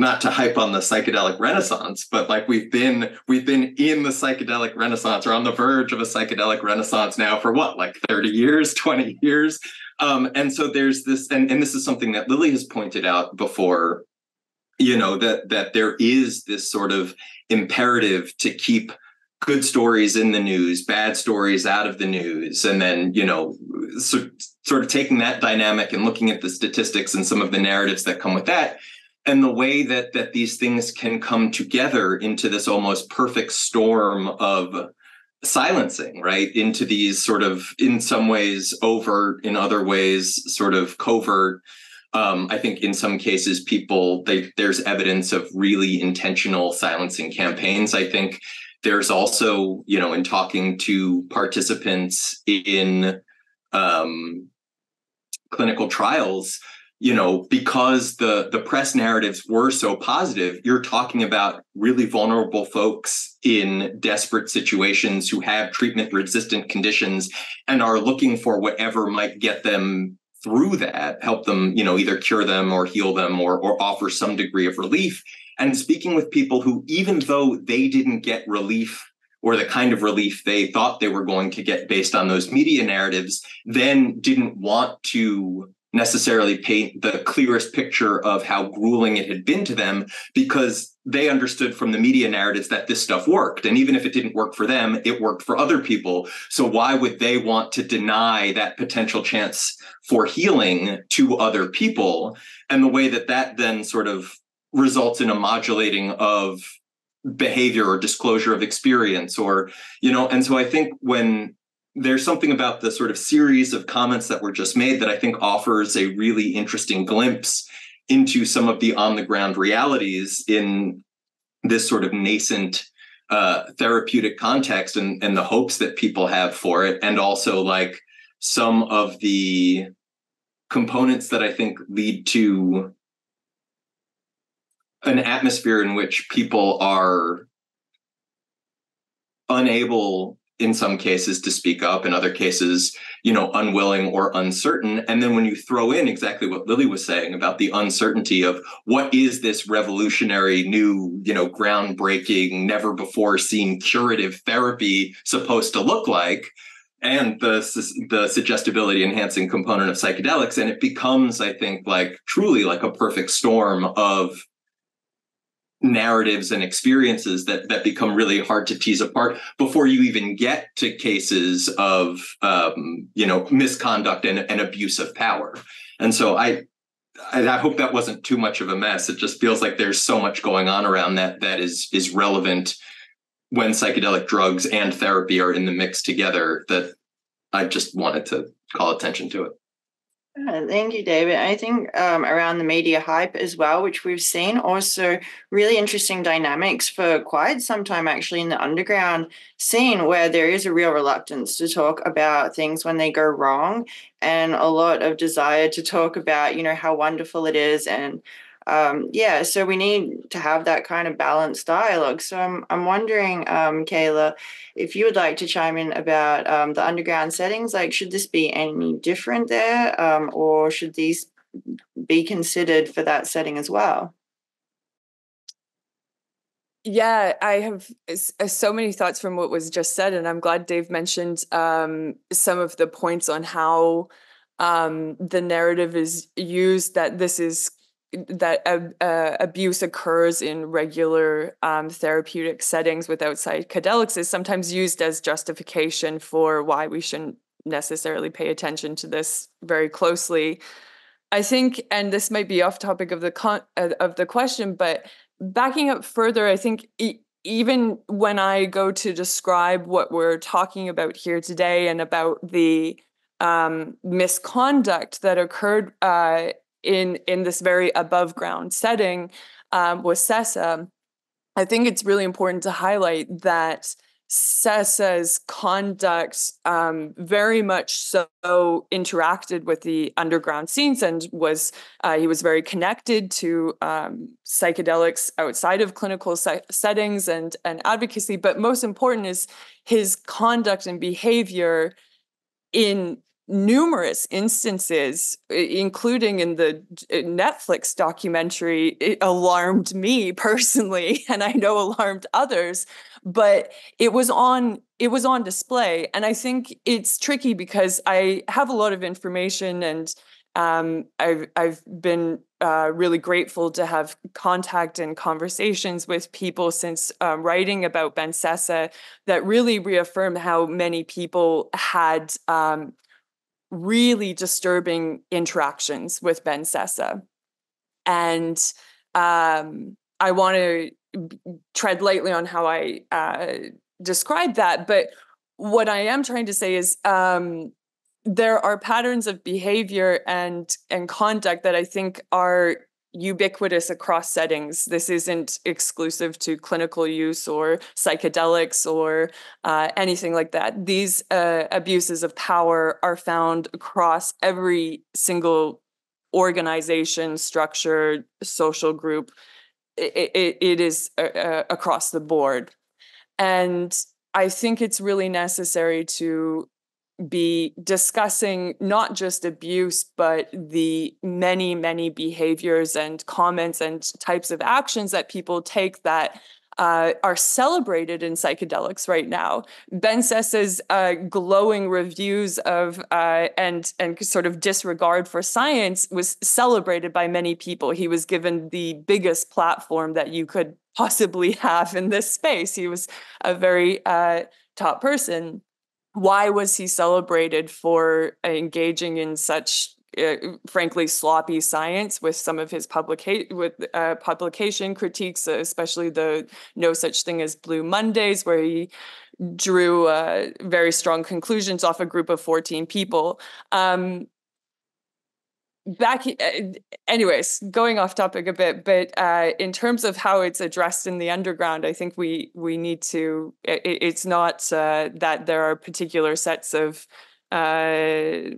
not to hype on the psychedelic renaissance, but like we've been, we've been in the psychedelic renaissance or on the verge of a psychedelic renaissance now for what, like thirty years, twenty years. Um, and so there's this, and, and this is something that Lily has pointed out before, you know, that, that there is this sort of imperative to keep good stories in the news, bad stories out of the news. And then, you know, so, sort of taking that dynamic and looking at the statistics and some of the narratives that come with that, and the way that that these things can come together into this almost perfect storm of silencing, right? Into these sort of, in some ways, overt, in other ways, sort of covert. Um, I think in some cases, people, they, there's evidence of really intentional silencing campaigns. I think there's also, you know, in talking to participants in um, clinical trials, you know, because the, the press narratives were so positive, you're talking about really vulnerable folks in desperate situations who have treatment-resistant conditions and are looking for whatever might get them through that, help them, you know, either cure them or heal them or, or offer some degree of relief. And speaking with people who, even though they didn't get relief or the kind of relief they thought they were going to get based on those media narratives, then didn't want to necessarily paint the clearest picture of how grueling it had been to them, because they understood from the media narratives that this stuff worked. And even if it didn't work for them, it worked for other people. So why would they want to deny that potential chance for healing to other people? And the way that that then sort of results in a modulating of behavior or disclosure of experience, or, you know, and so I think when there's something about the sort of series of comments that were just made that I think offers a really interesting glimpse into some of the on-the-ground realities in this sort of nascent uh, therapeutic context and, and the hopes that people have for it. And also like some of the components that I think lead to an atmosphere in which people are unable in some cases to speak up, in other cases, you know, unwilling or uncertain. And then when you throw in exactly what Lily was saying about the uncertainty of what is this revolutionary, new, you know, groundbreaking, never before seen curative therapy supposed to look like, and the, the suggestibility enhancing component of psychedelics. And it becomes, I think, like truly like a perfect storm of narratives and experiences that that become really hard to tease apart before you even get to cases of um, you know, misconduct and, and abuse of power. And so I I hope that wasn't too much of a mess. It just feels like there's so much going on around that that is is relevant when psychedelic drugs and therapy are in the mix together, that I just wanted to call attention to it. Thank you, David. I think um, around the media hype as well, which we've seen, also really interesting dynamics for quite some time actually in the underground scene, where there is a real reluctance to talk about things when they go wrong, and a lot of desire to talk about, you know, how wonderful it is. And um, yeah, so we need to have that kind of balanced dialogue. So I'm, I'm wondering, um, Kayla, if you would like to chime in about um, the underground settings, like should this be any different there, um, or should these be considered for that setting as well? Yeah, I have so many thoughts from what was just said, and I'm glad Dave mentioned um, some of the points on how um, the narrative is used, that this is that uh, abuse occurs in regular um, therapeutic settings without psychedelics, is sometimes used as justification for why we shouldn't necessarily pay attention to this very closely. I think, and this might be off topic of the con of the question, but backing up further, I think e even when I go to describe what we're talking about here today and about the um, misconduct that occurred uh, in in this very above ground setting um, with Sessa, I think it's really important to highlight that Sessa's conduct um, very much so interacted with the underground scenes, and was uh, he was very connected to um, psychedelics outside of clinical se settings and and advocacy. But most important is his conduct and behavior in numerous instances, including in the Netflix documentary. It alarmed me personally, and I know alarmed others, but it was on it was on display. And I think it's tricky because I have a lot of information, and um, I've I've been uh, really grateful to have contact and conversations with people since uh, writing about Ben Sessa that really reaffirm how many people had Um, really disturbing interactions with Ben Sessa. And um, I want to tread lightly on how I uh, describe that. But what I am trying to say is um, there are patterns of behavior and, and conduct that I think are ubiquitous across settings. This isn't exclusive to clinical use or psychedelics or uh, anything like that. These uh, abuses of power are found across every single organization, structure, social group. It, it, it is uh, across the board. And I think it's really necessary to be discussing not just abuse, but the many, many behaviors and comments and types of actions that people take that uh, are celebrated in psychedelics right now. Ben Sessa's uh, glowing reviews of uh, and and sort of disregard for science was celebrated by many people. He was given the biggest platform that you could possibly have in this space. He was a very uh, top person. Why was he celebrated for engaging in such, uh, frankly, sloppy science with some of his publica- with uh, publication critiques, especially the No Such Thing as Blue Mondays, where he drew uh, very strong conclusions off a group of fourteen people? Um, back, anyways, going off topic a bit, but uh, in terms of how it's addressed in the underground, I think we we need to. It, it's not uh, that there are particular sets of uh,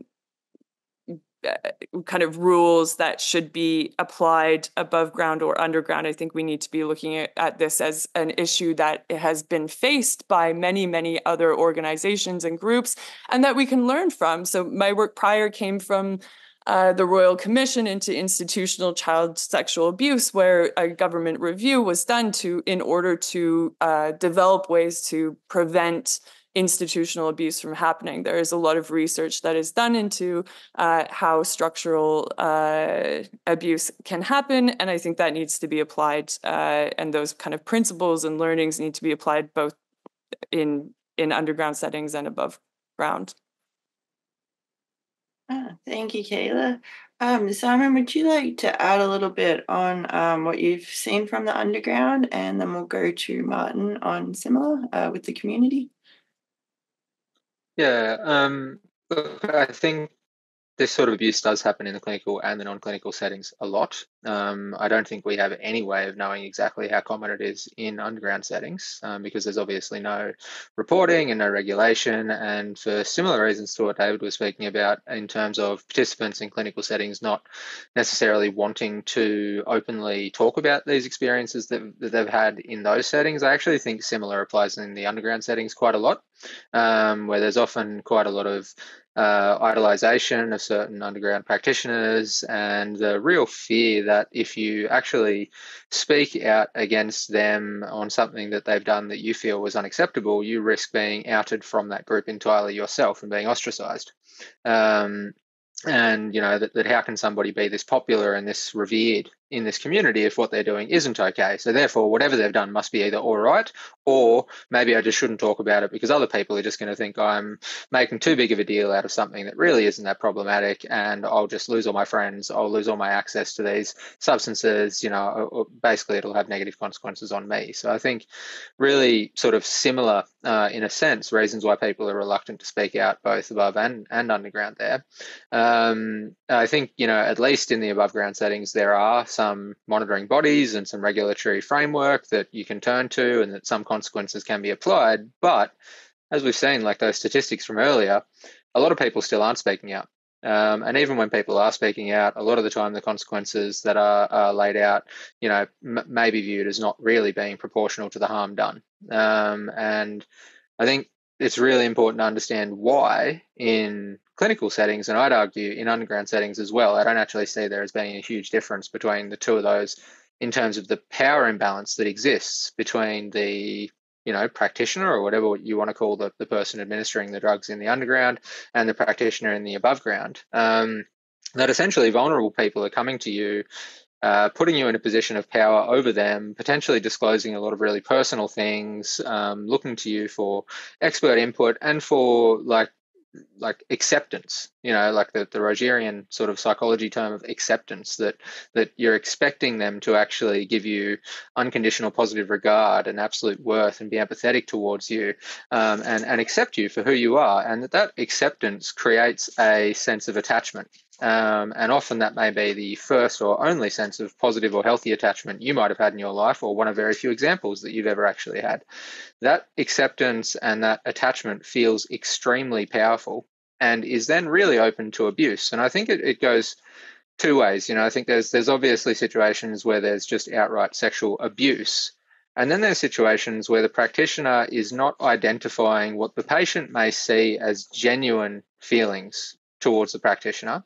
kind of rules that should be applied above ground or underground. I think we need to be looking at, at this as an issue that has been faced by many, many other organizations and groups, and that we can learn from. So my work prior came from Uh, the Royal Commission into Institutional Child Sexual Abuse, where a government review was done to, in order to uh, develop ways to prevent institutional abuse from happening. There is a lot of research that is done into uh, how structural uh, abuse can happen, and I think that needs to be applied, uh, and those kind of principles and learnings need to be applied both in, in underground settings and above ground. Thank you, Kayla. Um, Simon, would you like to add a little bit on um, what you've seen from the underground, and then we'll go to Martin on similar uh, with the community? Yeah, um, I think this sort of abuse does happen in the clinical and the non-clinical settings a lot. Um, I don't think we have any way of knowing exactly how common it is in underground settings um, because there's obviously no reporting and no regulation. And for similar reasons to what David was speaking about in terms of participants in clinical settings not necessarily wanting to openly talk about these experiences that, that they've had in those settings, I actually think similar applies in the underground settings quite a lot, um, where there's often quite a lot of Uh, idolization of certain underground practitioners, and the real fear that if you actually speak out against them on something that they've done that you feel was unacceptable, you risk being outed from that group entirely yourself and being ostracized. Um, and, you know, that, that how can somebody be this popular and this revered in this community if what they're doing isn't okay? So therefore, whatever they've done must be either all right, or maybe I just shouldn't talk about it because other people are just going to think I'm making too big of a deal out of something that really isn't that problematic, and I'll just lose all my friends, I'll lose all my access to these substances, you know, basically it'll have negative consequences on me. So I think really sort of similar, uh, in a sense, reasons why people are reluctant to speak out both above and, and underground there. Um, I think, you know, at least in the above ground settings, there are some some monitoring bodies and some regulatory framework that you can turn to, and that some consequences can be applied. But as we've seen, like those statistics from earlier, a lot of people still aren't speaking out. Um, and even when people are speaking out, a lot of the time the consequences that are, are laid out, you know, m- may be viewed as not really being proportional to the harm done. Um, and I think it's really important to understand why in clinical settings, and I'd argue in underground settings as well. I don't actually see there as being a huge difference between the two of those in terms of the power imbalance that exists between the, you know, practitioner or whatever you want to call the, the person administering the drugs in the underground and the practitioner in the above ground. Um, that essentially vulnerable people are coming to you, uh, putting you in a position of power over them, potentially disclosing a lot of really personal things, um, looking to you for expert input and for like, like acceptance, you know, like the, the Rogerian sort of psychology term of acceptance, that that you're expecting them to actually give you unconditional positive regard and absolute worth and be empathetic towards you, um, and, and accept you for who you are. And that, that acceptance creates a sense of attachment. Um, and often that may be the first or only sense of positive or healthy attachment you might have had in your life, or one of very few examples that you've ever actually had. That acceptance and that attachment feels extremely powerful and is then really open to abuse. And I think it, it goes two ways. You know, I think there's there's obviously situations where there's just outright sexual abuse. And then there's situations where the practitioner is not identifying what the patient may see as genuine feelings towards the practitioner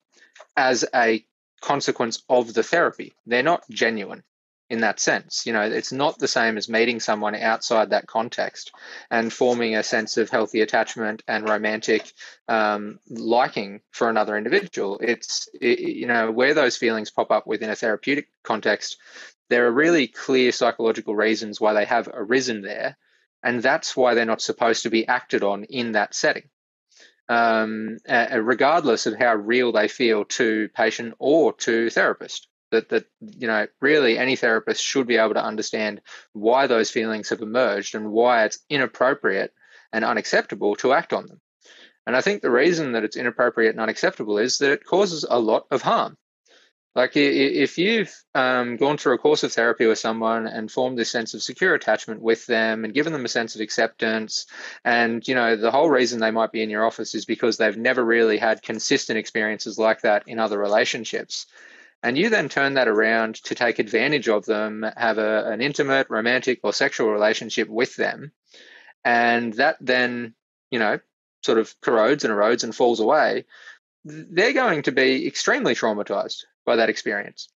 as a consequence of the therapy. They're not genuine in that sense. You know, it's not the same as meeting someone outside that context and forming a sense of healthy attachment and romantic um, liking for another individual. It's, it, you know, where those feelings pop up within a therapeutic context, there are really clear psychological reasons why they have arisen there. And that's why they're not supposed to be acted on in that setting. Um, uh, regardless of how real they feel to patient or to therapist, that, that, you know, really any therapist should be able to understand why those feelings have emerged and why it's inappropriate and unacceptable to act on them. And I think the reason that it's inappropriate and unacceptable is that it causes a lot of harm. Like if you've um, gone through a course of therapy with someone and formed this sense of secure attachment with them and given them a sense of acceptance, and, you know, the whole reason they might be in your office is because they've never really had consistent experiences like that in other relationships. And you then turn that around to take advantage of them, have a, an intimate, romantic or sexual relationship with them. And that then, you know, sort of corrodes and erodes and falls away. They're going to be extremely traumatized by that experience.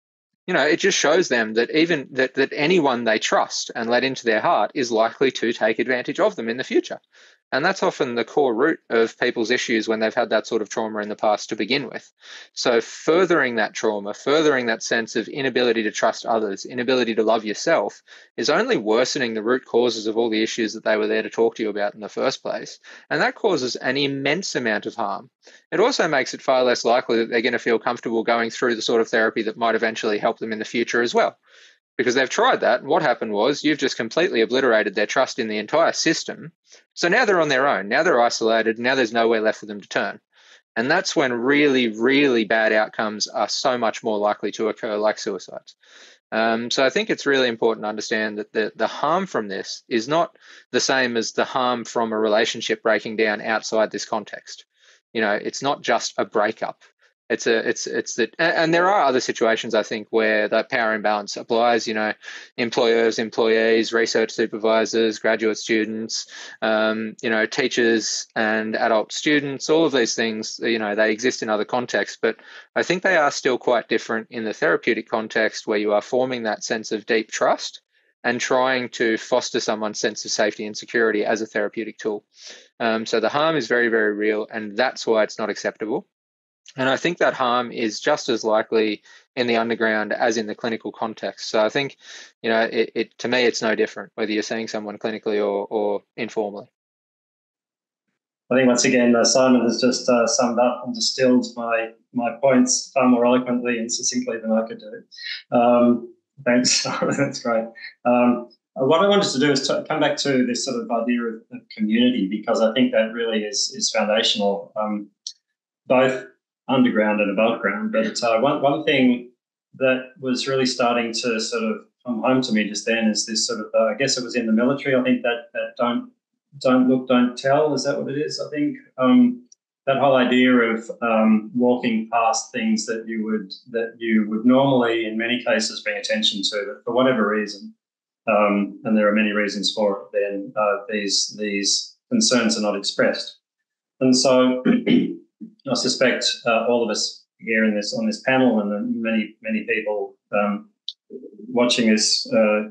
You know, it just shows them that even that, that anyone they trust and let into their heart is likely to take advantage of them in the future. And that's often the core root of people's issues when they've had that sort of trauma in the past to begin with. So furthering that trauma, furthering that sense of inability to trust others, inability to love yourself, is only worsening the root causes of all the issues that they were there to talk to you about in the first place. And that causes an immense amount of harm. It also makes it far less likely that they're going to feel comfortable going through the sort of therapy that might eventually help them in the future as well. Because they've tried that, and what happened was you've just completely obliterated their trust in the entire system. So now they're on their own. Now they're isolated. Now there's nowhere left for them to turn. And that's when really, really bad outcomes are so much more likely to occur, like suicides. Um, so I think it's really important to understand that the, the harm from this is not the same as the harm from a relationship breaking down outside this context. You know, it's not just a breakup. It's a, it's, it's that, and there are other situations, I think, where that power imbalance applies, you know, employers, employees, research supervisors, graduate students, um, you know, teachers and adult students, all of these things, you know, they exist in other contexts, but I think they are still quite different in the therapeutic context where you are forming that sense of deep trust and trying to foster someone's sense of safety and security as a therapeutic tool. Um, so the harm is very, very real, and that's why it's not acceptable. And I think that harm is just as likely in the underground as in the clinical context. So I think, you know, it, it to me, it's no different whether you're seeing someone clinically or, or informally. I think once again, uh, Simon has just uh, summed up and distilled my my points far more eloquently and succinctly than I could do. Um, thanks, Simon. That's great. Um, what I wanted to do is to come back to this sort of idea of, of community, because I think that really is is foundational, um, both underground and above ground. But uh, one, one thing that was really starting to sort of come home to me just then is this sort of, uh, I guess it was in the military, I think that that don't don't look, don't tell, is that what it is? I think um, that whole idea of um, walking past things that you would, that you would normally in many cases bring attention to, but for whatever reason, um, and there are many reasons for it, then uh, these, these concerns are not expressed. And so I suspect uh, all of us here in this on this panel, and the many many people um, watching this uh,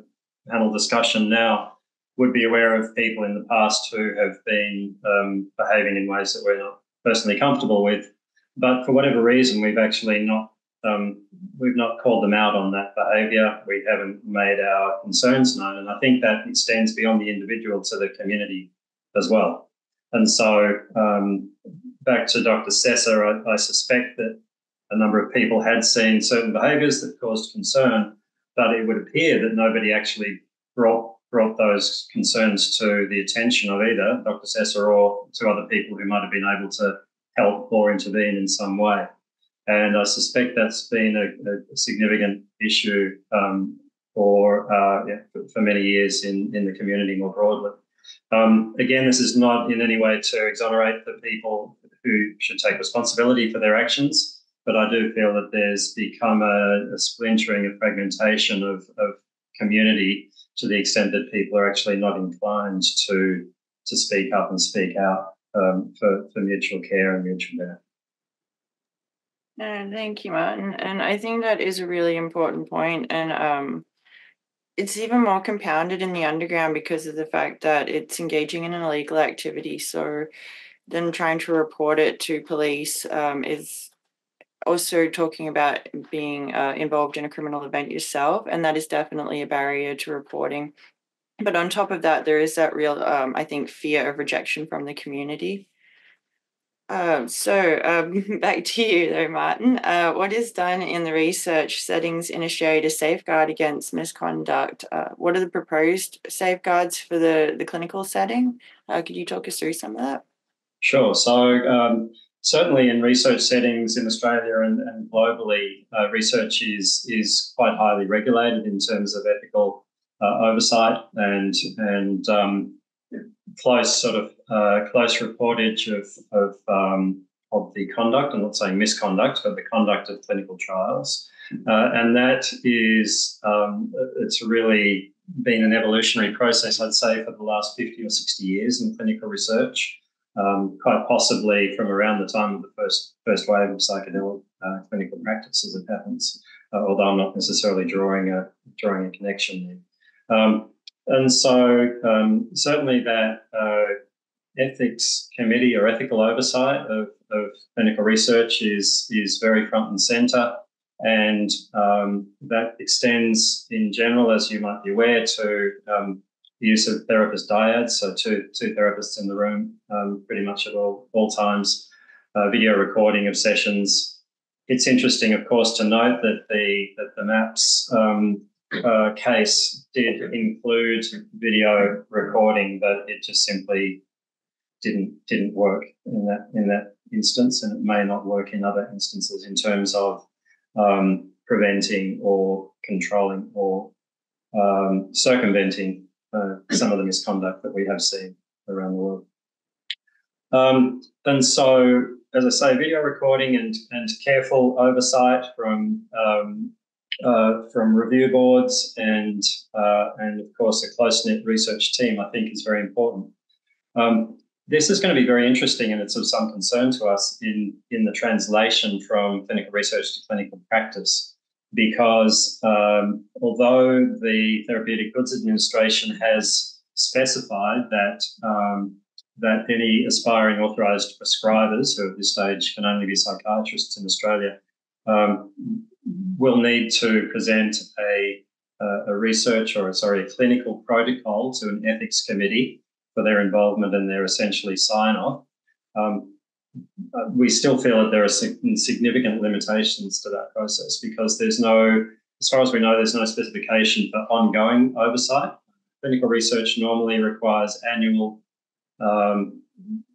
panel discussion now, would be aware of people in the past who have been um, behaving in ways that we're not personally comfortable with, but for whatever reason, we've actually not um, we've not called them out on that behaviour. We haven't made our concerns known, and I think that extends beyond the individual to the community as well. And so, um, back to Doctor Sessa, I, I suspect that a number of people had seen certain behaviours that caused concern, but it would appear that nobody actually brought brought those concerns to the attention of either Doctor Sessa or to other people who might have been able to help or intervene in some way. And I suspect that's been a, a significant issue um, for, uh, yeah, for many years in, in the community more broadly. Um, again, this is not in any way to exonerate the people who should take responsibility for their actions, but I do feel that there's become a, a splintering, a fragmentation of, of community to the extent that people are actually not inclined to, to speak up and speak out um, for, for mutual care and mutual benefit. Uh, thank you, Martin. And I think that is a really important point. And um, it's even more compounded in the underground because of the fact that it's engaging in an illegal activity. So then trying to report it to police um, is also talking about being uh, involved in a criminal event yourself, and that is definitely a barrier to reporting. But on top of that, there is that real, um, I think, fear of rejection from the community. Uh, so um, back to you, though, Martin. Uh, what is done in the research settings in Australia to safeguard against misconduct? Uh, what are the proposed safeguards for the, the clinical setting? Uh, could you talk us through some of that? Sure. So um, certainly in research settings in Australia and, and globally, uh, research is is quite highly regulated in terms of ethical uh, oversight and and um, close sort of uh, close reportage of of, um, of the conduct. I'm not saying misconduct, but the conduct of clinical trials, uh, and that is um, it's really been an evolutionary process, I'd say, for the last fifty or sixty years in clinical research. Um, quite possibly from around the time of the first first wave of psychedelic uh, clinical practice, as it happens, uh, although I'm not necessarily drawing a drawing a connection there. Um, and so um, certainly that uh, ethics committee or ethical oversight of, of clinical research is, is very front and centre, and um, that extends in general, as you might be aware, to um, the use of therapist dyads, so two two therapists in the room um, pretty much at all, all times, uh, video recording of sessions. It's interesting, of course, to note that the that the MAPS um, uh, case did include video recording, but it just simply didn't didn't work in that in that instance, and it may not work in other instances in terms of um, preventing or controlling or um, circumventing Uh, some of the misconduct that we have seen around the world. Um, and so, as I say, video recording and, and careful oversight from um, uh, from review boards and, uh, and, of course, a close-knit research team, I think, is very important. Um, this is going to be very interesting, and it's of some concern to us in, in the translation from clinical research to clinical practice. Because um, although the Therapeutic Goods Administration has specified that um, that any aspiring authorised prescribers, who at this stage can only be psychiatrists in Australia, um, will need to present a, a research or, sorry, a clinical protocol to an ethics committee for their involvement and their essentially sign-off, um, we still feel that there are significant limitations to that process because there's no, as far as we know, there's no specification for ongoing oversight. Clinical research normally requires annual, um,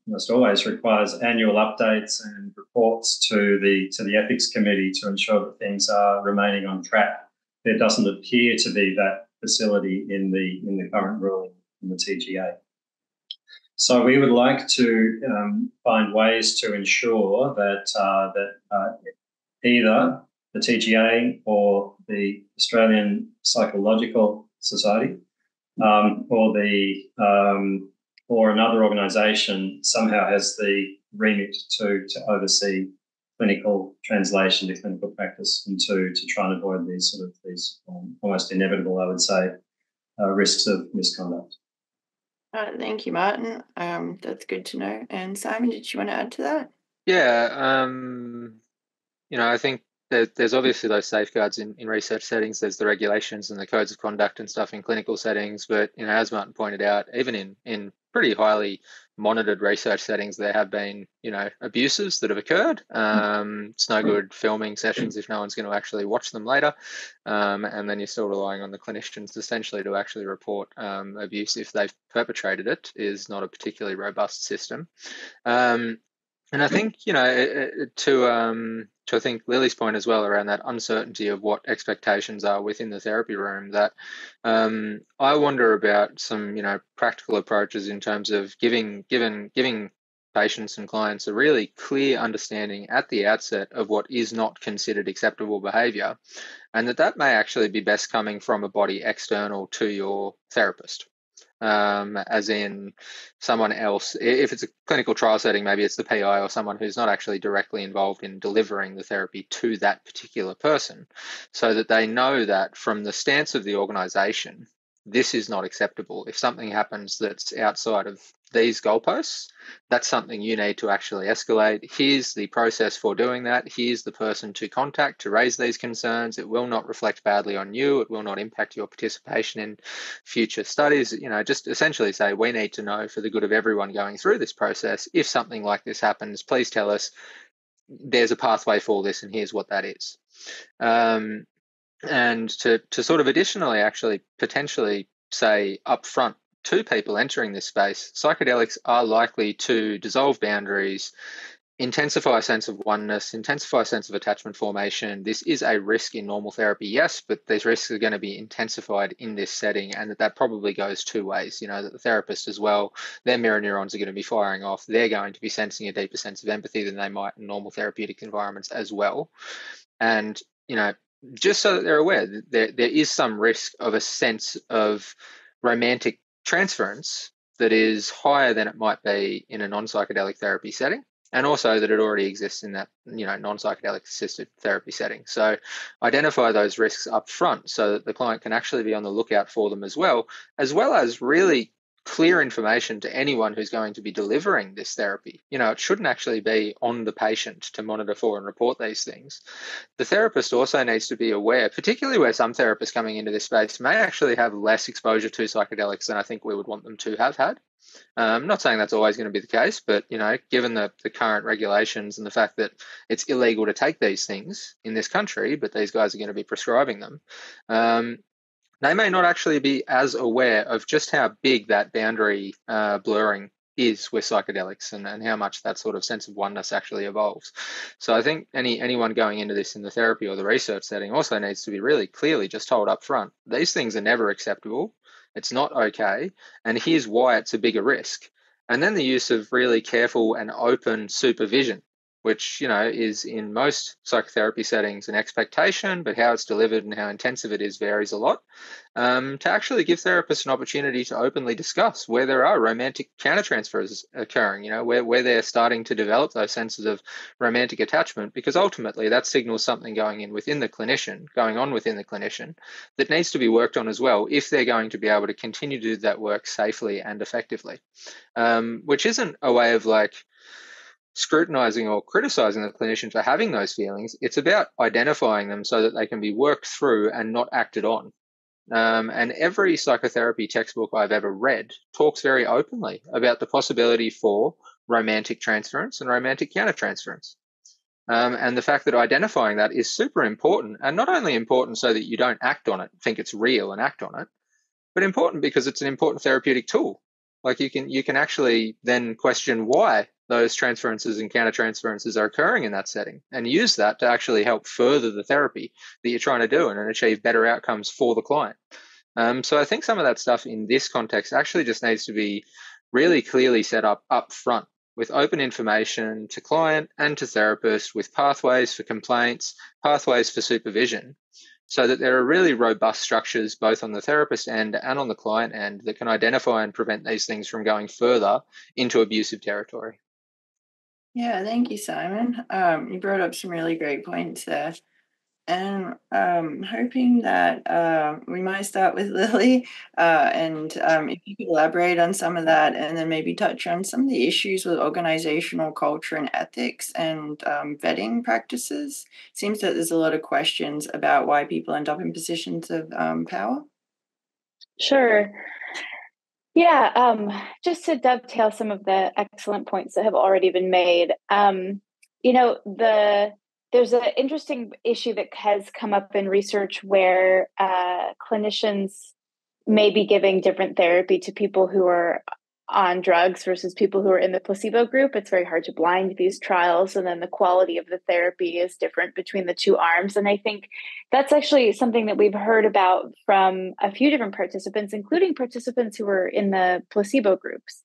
almost always requires annual updates and reports to the to the ethics committee to ensure that things are remaining on track. There doesn't appear to be that facility in the in the current ruling in the T G A. So we would like to um, find ways to ensure that uh, that uh, either the T G A or the Australian Psychological Society um, or the um, or another organisation somehow has the remit to to oversee clinical translation to clinical practice, and to to try and avoid these sort of these um, almost inevitable, I would say, uh, risks of misconduct. All right, thank you, Martin. Um, that's good to know. And Simon, did you want to add to that? Yeah, um, you know, I think that there's obviously those safeguards in, in research settings. There's the regulations and the codes of conduct and stuff in clinical settings. But, you know, as Martin pointed out, even in, in pretty highly monitored research settings, there have been, you know, abuses that have occurred. Um, it's no good filming sessions if no one's going to actually watch them later. Um, and then you're still relying on the clinicians essentially to actually report um, abuse if they've perpetrated it, is not a particularly robust system. Um, and I think, you know, to... Um, to I think Lily's point as well around that uncertainty of what expectations are within the therapy room, that um, I wonder about some, you know, practical approaches in terms of giving, given, giving patients and clients a really clear understanding at the outset of what is not considered acceptable behaviour, and that that may actually be best coming from a body external to your therapist. Um, as in someone else, if it's a clinical trial setting, maybe it's the P I or someone who's not actually directly involved in delivering the therapy to that particular person, so that they know that from the stance of the organisation, this is not acceptable. If something happens that's outside of these goalposts, that's something you need to actually escalate. Here's the process for doing that. Here's the person to contact to raise these concerns. It will not reflect badly on you. It will not impact your participation in future studies. You know, just essentially say, we need to know for the good of everyone going through this process, if something like this happens, please tell us there's a pathway for this and here's what that is. Um, and to, to sort of additionally actually potentially say upfront to people entering this space, psychedelics are likely to dissolve boundaries, intensify a sense of oneness, intensify a sense of attachment formation. This is a risk in normal therapy, yes, but these risks are going to be intensified in this setting, and that, that probably goes two ways. You know, that the therapist as well, their mirror neurons are going to be firing off. They're going to be sensing a deeper sense of empathy than they might in normal therapeutic environments as well. And, you know, just so that they're aware that there, there is some risk of a sense of romantic transference that is higher than it might be in a non-psychedelic therapy setting, and also that it already exists in that, you know, non-psychedelic assisted therapy setting. So identify those risks up front so that the client can actually be on the lookout for them as well, as well as really clear information to anyone who's going to be delivering this therapy. You know, it shouldn't actually be on the patient to monitor for and report these things. The therapist also needs to be aware, particularly where some therapists coming into this space may actually have less exposure to psychedelics than I think we would want them to have had. I'm um, not saying that's always going to be the case, but, you know, given the, the current regulations and the fact that it's illegal to take these things in this country, but these guys are going to be prescribing them, um, they may not actually be as aware of just how big that boundary uh, blurring is with psychedelics, and, and how much that sort of sense of oneness actually evolves. So I think any anyone going into this in the therapy or the research setting also needs to be really clearly just told up front, these things are never acceptable, it's not okay, and here's why it's a bigger risk. And then the use of really careful and open supervision, which, you know, is in most psychotherapy settings an expectation, but how it's delivered and how intensive it is varies a lot, um, to actually give therapists an opportunity to openly discuss where there are romantic countertransfers occurring, you know, where, where they're starting to develop those senses of romantic attachment, because ultimately that signals something going in within the clinician, going on within the clinician, that needs to be worked on as well if they're going to be able to continue to do that work safely and effectively, um, which isn't a way of like, scrutinizing or criticizing the clinician for having those feelings. It's about identifying them so that they can be worked through and not acted on. Um, and every psychotherapy textbook I've ever read talks very openly about the possibility for romantic transference and romantic countertransference. Um, and the fact that identifying that is super important, and not only important so that you don't act on it, think it's real and act on it, but important because it's an important therapeutic tool. Like you can, you can actually then question why those transferences and countertransferences are occurring in that setting, and use that to actually help further the therapy that you're trying to do and, and achieve better outcomes for the client. Um, so I think some of that stuff in this context actually just needs to be really clearly set up up front with open information to client and to therapist, with pathways for complaints, pathways for supervision, so that there are really robust structures both on the therapist end and on the client end that can identify and prevent these things from going further into abusive territory. Yeah, thank you, Simon. Um, you brought up some really great points there. And um hoping that uh, we might start with Lily uh, and um, if you could elaborate on some of that and then maybe touch on some of the issues with organisational culture and ethics and um, vetting practices. Seems that there's a lot of questions about why people end up in positions of um, power. Sure. Yeah, um, just to dovetail some of the excellent points that have already been made, um, you know, the there's an interesting issue that has come up in research where uh, clinicians may be giving different therapy to people who are on drugs versus people who are in the placebo group. It's very hard to blind these trials. And then the quality of the therapy is different between the two arms. And I think that's actually something that we've heard about from a few different participants, including participants who were in the placebo groups.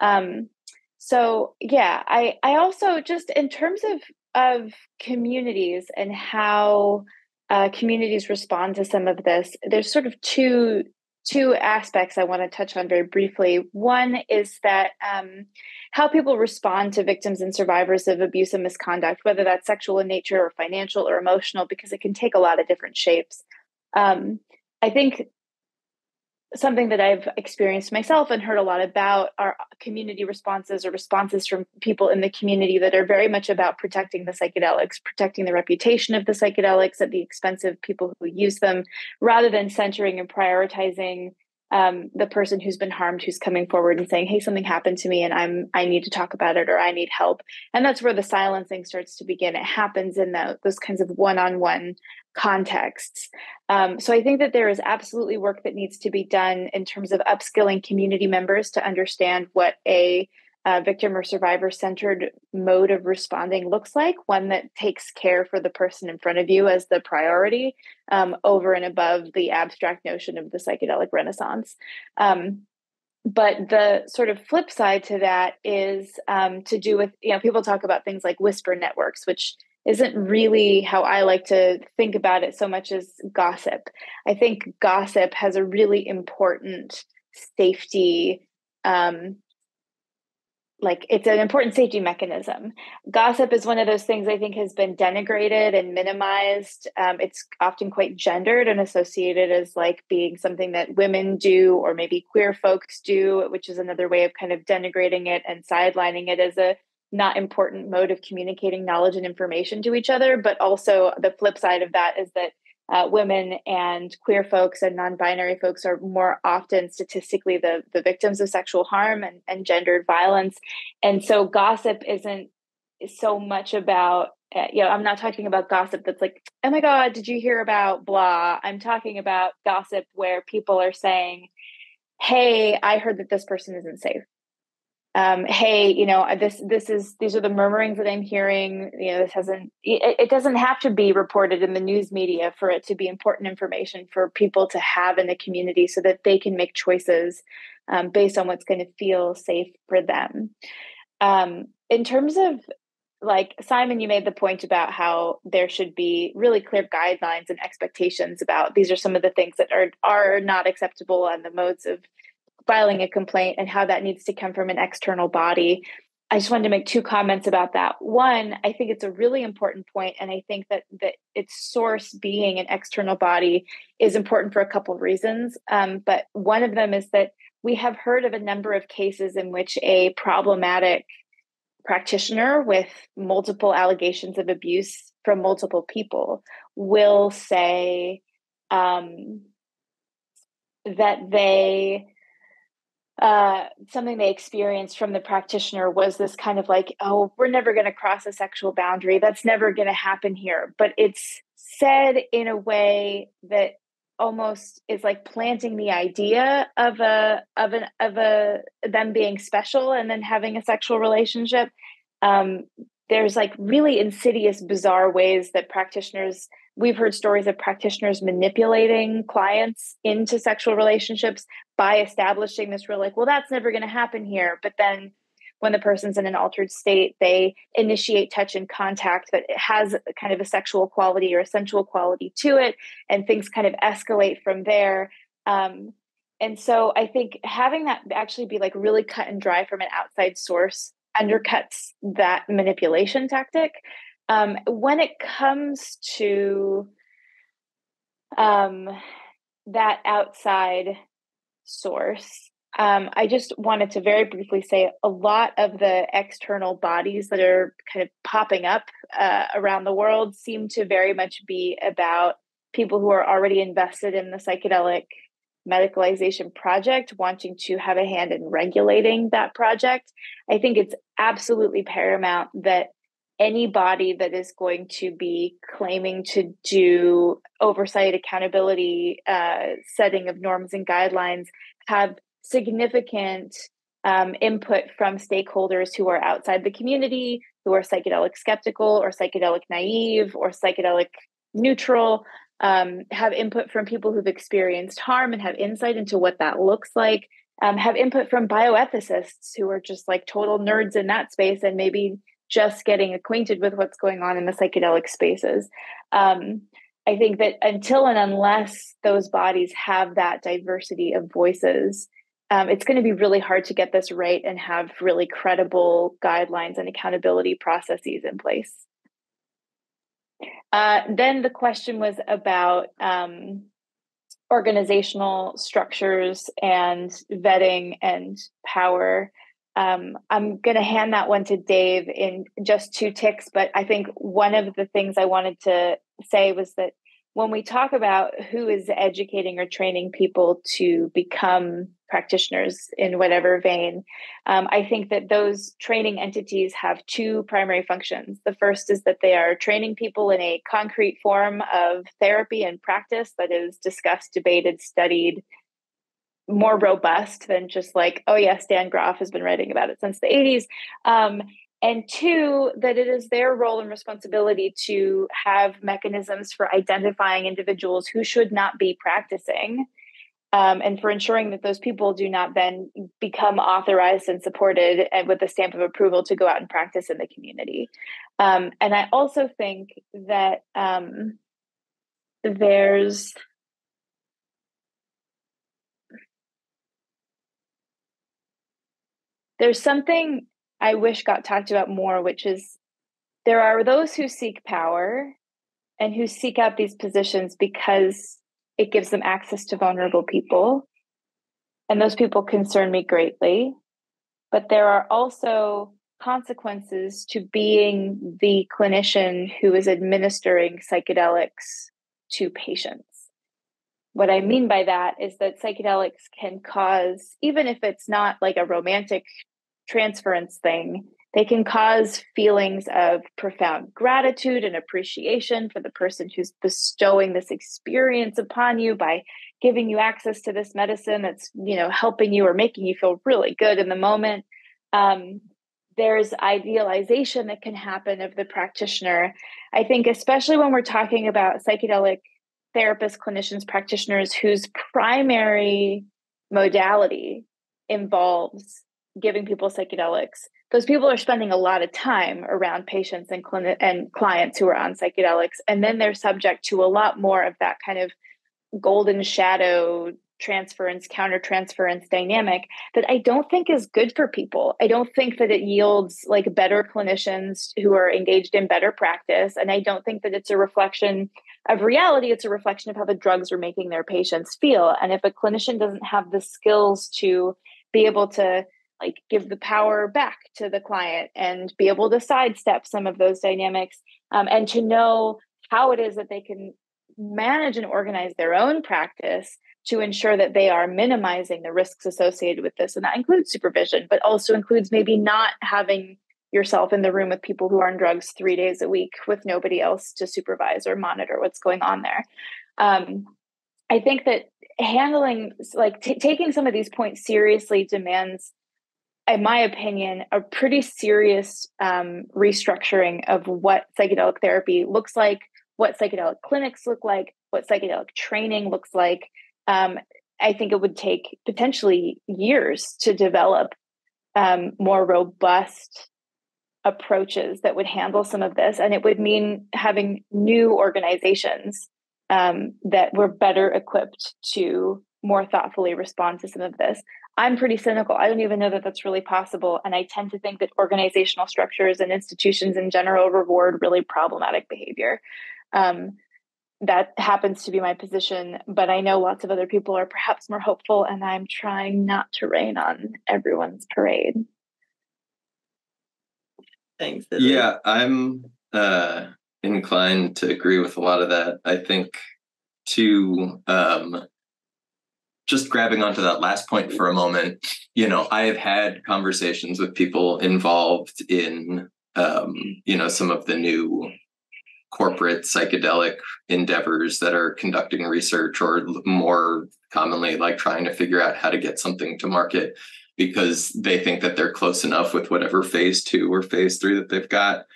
Um, so yeah, I, I also just in terms of of communities and how uh, communities respond to some of this, there's sort of two two aspects I want to touch on very briefly. One is that um, how people respond to victims and survivors of abuse and misconduct, whether that's sexual in nature or financial or emotional, because it can take a lot of different shapes. Um, I think something that I've experienced myself and heard a lot about are community responses or responses from people in the community that are very much about protecting the psychedelics, protecting the reputation of the psychedelics at the expense of people who use them, rather than centering and prioritizing um, the person who's been harmed, who's coming forward and saying, hey, something happened to me and I'm, I need to talk about it or I need help. And that's where the silencing starts to begin. It happens in the, those kinds of one-on-one contexts. Um, so I think that there is absolutely work that needs to be done in terms of upskilling community members to understand what a uh, victim or survivor-centered mode of responding looks like, one that takes care for the person in front of you as the priority um, over and above the abstract notion of the psychedelic renaissance. Um, But the sort of flip side to that is um, to do with, you know, people talk about things like whisper networks, which isn't really how I like to think about it so much as gossip. I think gossip has a really important safety, um, like it's an important safety mechanism. Gossip is one of those things I think has been denigrated and minimized. Um, it's often quite gendered and associated as like being something that women do or maybe queer folks do, which is another way of kind of denigrating it and sidelining it as a not important mode of communicating knowledge and information to each other. But also the flip side of that is that uh, women and queer folks and non-binary folks are more often statistically the, the victims of sexual harm and, and gendered violence. And so gossip isn't so much about, uh, you know, I'm not talking about gossip that's like, oh my God, did you hear about blah? I'm talking about gossip where people are saying, hey, I heard that this person isn't safe. Um, hey, you know, this, this is, these are the murmurings that I'm hearing. You know, this hasn't, it, it doesn't have to be reported in the news media for it to be important information for people to have in the community so that they can make choices, um, based on what's going to feel safe for them. Um, in terms of like, Simon, you made the point about how there should be really clear guidelines and expectations about these are some of the things that are, are not acceptable and the modes of filing a complaint and how that needs to come from an external body. I just wanted to make two comments about that. One, I think it's a really important point, and I think that, that its source being an external body is important for a couple of reasons. Um, but one of them is that we have heard of a number of cases in which a problematic practitioner with multiple allegations of abuse from multiple people will say um, that they... Uh, something they experienced from the practitioner was this kind of like, oh, we're never going to cross a sexual boundary. That's never going to happen here. But it's said in a way that almost is like planting the idea of a, of an, of a, them being special and then having a sexual relationship. Um, there's like really insidious, bizarre ways that practitioners, we've heard stories of practitioners manipulating clients into sexual relationships by establishing this real like, well, that's never going to happen here. But then when the person's in an altered state, they initiate touch and contact that has kind of a sexual quality or a sensual quality to it. And things kind of escalate from there. Um, and so I think having that actually be like really cut and dry from an outside source undercuts that manipulation tactic. Um, when it comes to um, that outside source, um, I just wanted to very briefly say a lot of the external bodies that are kind of popping up uh, around the world seem to very much be about people who are already invested in the psychedelic medicalization project, wanting to have a hand in regulating that project. I think it's absolutely paramount that anybody that is going to be claiming to do oversight, accountability, uh, setting of norms and guidelines have significant um, input from stakeholders who are outside the community, who are psychedelic skeptical or psychedelic naive or psychedelic neutral, um, have input from people who've experienced harm and have insight into what that looks like, um, have input from bioethicists who are just like total nerds in that space and maybe just getting acquainted with what's going on in the psychedelic spaces. Um, I think that until and unless those bodies have that diversity of voices, um, it's going to be really hard to get this right and have really credible guidelines and accountability processes in place. Uh, then the question was about um, organizational structures and vetting and power. Um, I'm going to hand that one to Dave in just two ticks, but I think one of the things I wanted to say was that when we talk about who is educating or training people to become practitioners in whatever vein, um, I think that those training entities have two primary functions. The first is that they are training people in a concrete form of therapy and practice that is discussed, debated, studied, more robust than just like, oh yeah, Stan Grof has been writing about it since the eighties. Um, and two, that it is their role and responsibility to have mechanisms for identifying individuals who should not be practicing, um, and for ensuring that those people do not then become authorized and supported and with a stamp of approval to go out and practice in the community. Um, and I also think that um, there's... There's something I wish got talked about more, which is there are those who seek power and who seek out these positions because it gives them access to vulnerable people. And those people concern me greatly. But there are also consequences to being the clinician who is administering psychedelics to patients. What I mean by that is that psychedelics can cause, even if it's not like a romantic transference thing, they can cause feelings of profound gratitude and appreciation for the person who's bestowing this experience upon you by giving you access to this medicine that's, you know, helping you or making you feel really good in the moment. Um, there's idealization that can happen of the practitioner. I think especially when we're talking about psychedelic therapists, clinicians, practitioners whose primary modality involves giving people psychedelics, those people are spending a lot of time around patients and, clin- and clients who are on psychedelics. And then they're subject to a lot more of that kind of golden shadow transference, countertransference dynamic that I don't think is good for people. I don't think that it yields like better clinicians who are engaged in better practice. And I don't think that it's a reflection of reality, it's a reflection of how the drugs are making their patients feel. And if a clinician doesn't have the skills to be able to like give the power back to the client and be able to sidestep some of those dynamics, um, and to know how it is that they can manage and organize their own practice to ensure that they are minimizing the risks associated with this. And that includes supervision, but also includes maybe not having yourself in the room with people who are on drugs three days a week with nobody else to supervise or monitor what's going on there. Um, I think that handling, like t- taking some of these points seriously demands, in my opinion, a pretty serious um, restructuring of what psychedelic therapy looks like, what psychedelic clinics look like, what psychedelic training looks like. Um, I think it would take potentially years to develop um, more robust approaches that would handle some of this. And it would mean having new organizations um, that were better equipped to more thoughtfully respond to some of this. I'm pretty cynical. I don't even know that that's really possible. And I tend to think that organizational structures and institutions in general reward really problematic behavior. Um, that happens to be my position, but I know lots of other people are perhaps more hopeful, and I'm trying not to rain on everyone's parade. Thanks. Lily. Yeah, I'm uh, inclined to agree with a lot of that. I think to um, just grabbing onto that last point for a moment, you know, I have had conversations with people involved in, um, you know, some of the new corporate psychedelic endeavors that are conducting research, or more commonly like trying to figure out how to get something to market because they think that they're close enough with whatever phase two or phase three that they've got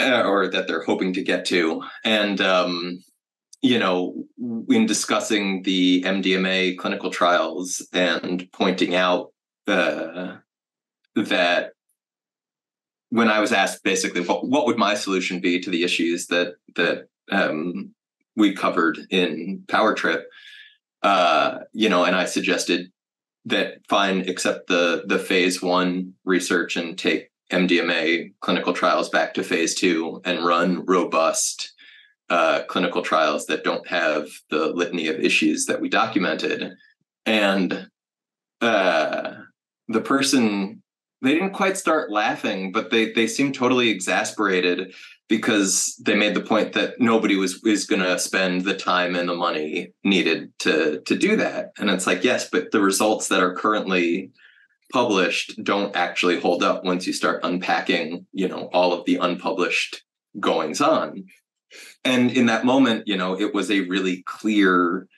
uh, or that they're hoping to get to. And, um, you know, in discussing the M D M A clinical trials and pointing out uh, that when I was asked basically, what, what would my solution be to the issues that that um, we covered in Power Trip, uh, you know, and I suggested that fine, accept the the phase one research and take M D M A clinical trials back to phase two and run robust uh, clinical trials that don't have the litany of issues that we documented. And uh, the person... They didn't quite start laughing, but they they seemed totally exasperated because they made the point that nobody was is going to spend the time and the money needed to to do that. And it's like, yes, but the results that are currently published don't actually hold up once you start unpacking, you know, all of the unpublished goings on. And in that moment, you know, it was a really clear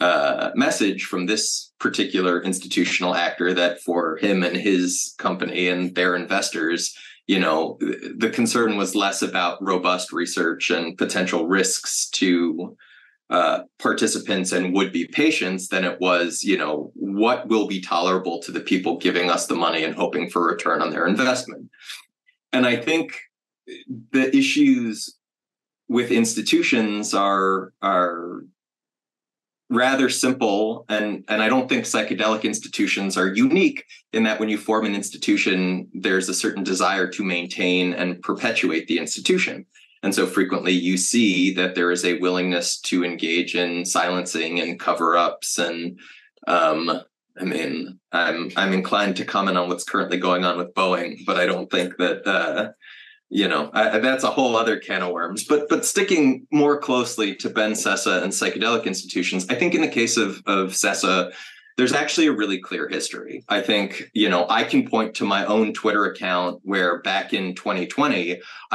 Uh, message from this particular institutional actor that for him and his company and their investors, you know, the concern was less about robust research and potential risks to uh, participants and would-be patients than it was, you know, what will be tolerable to the people giving us the money and hoping for return on their investment. And I think the issues with institutions are are rather simple. And, and I don't think psychedelic institutions are unique in that when you form an institution, there's a certain desire to maintain and perpetuate the institution. And so frequently you see that there is a willingness to engage in silencing and cover-ups. And um, I mean, I'm, I'm inclined to comment on what's currently going on with Boeing, but I don't think that, uh, you know, I, that's a whole other can of worms. But but sticking more closely to Ben Sessa and psychedelic institutions, I think in the case of, of Sessa, there's actually a really clear history. I think, you know, I can point to my own Twitter account where back in twenty twenty,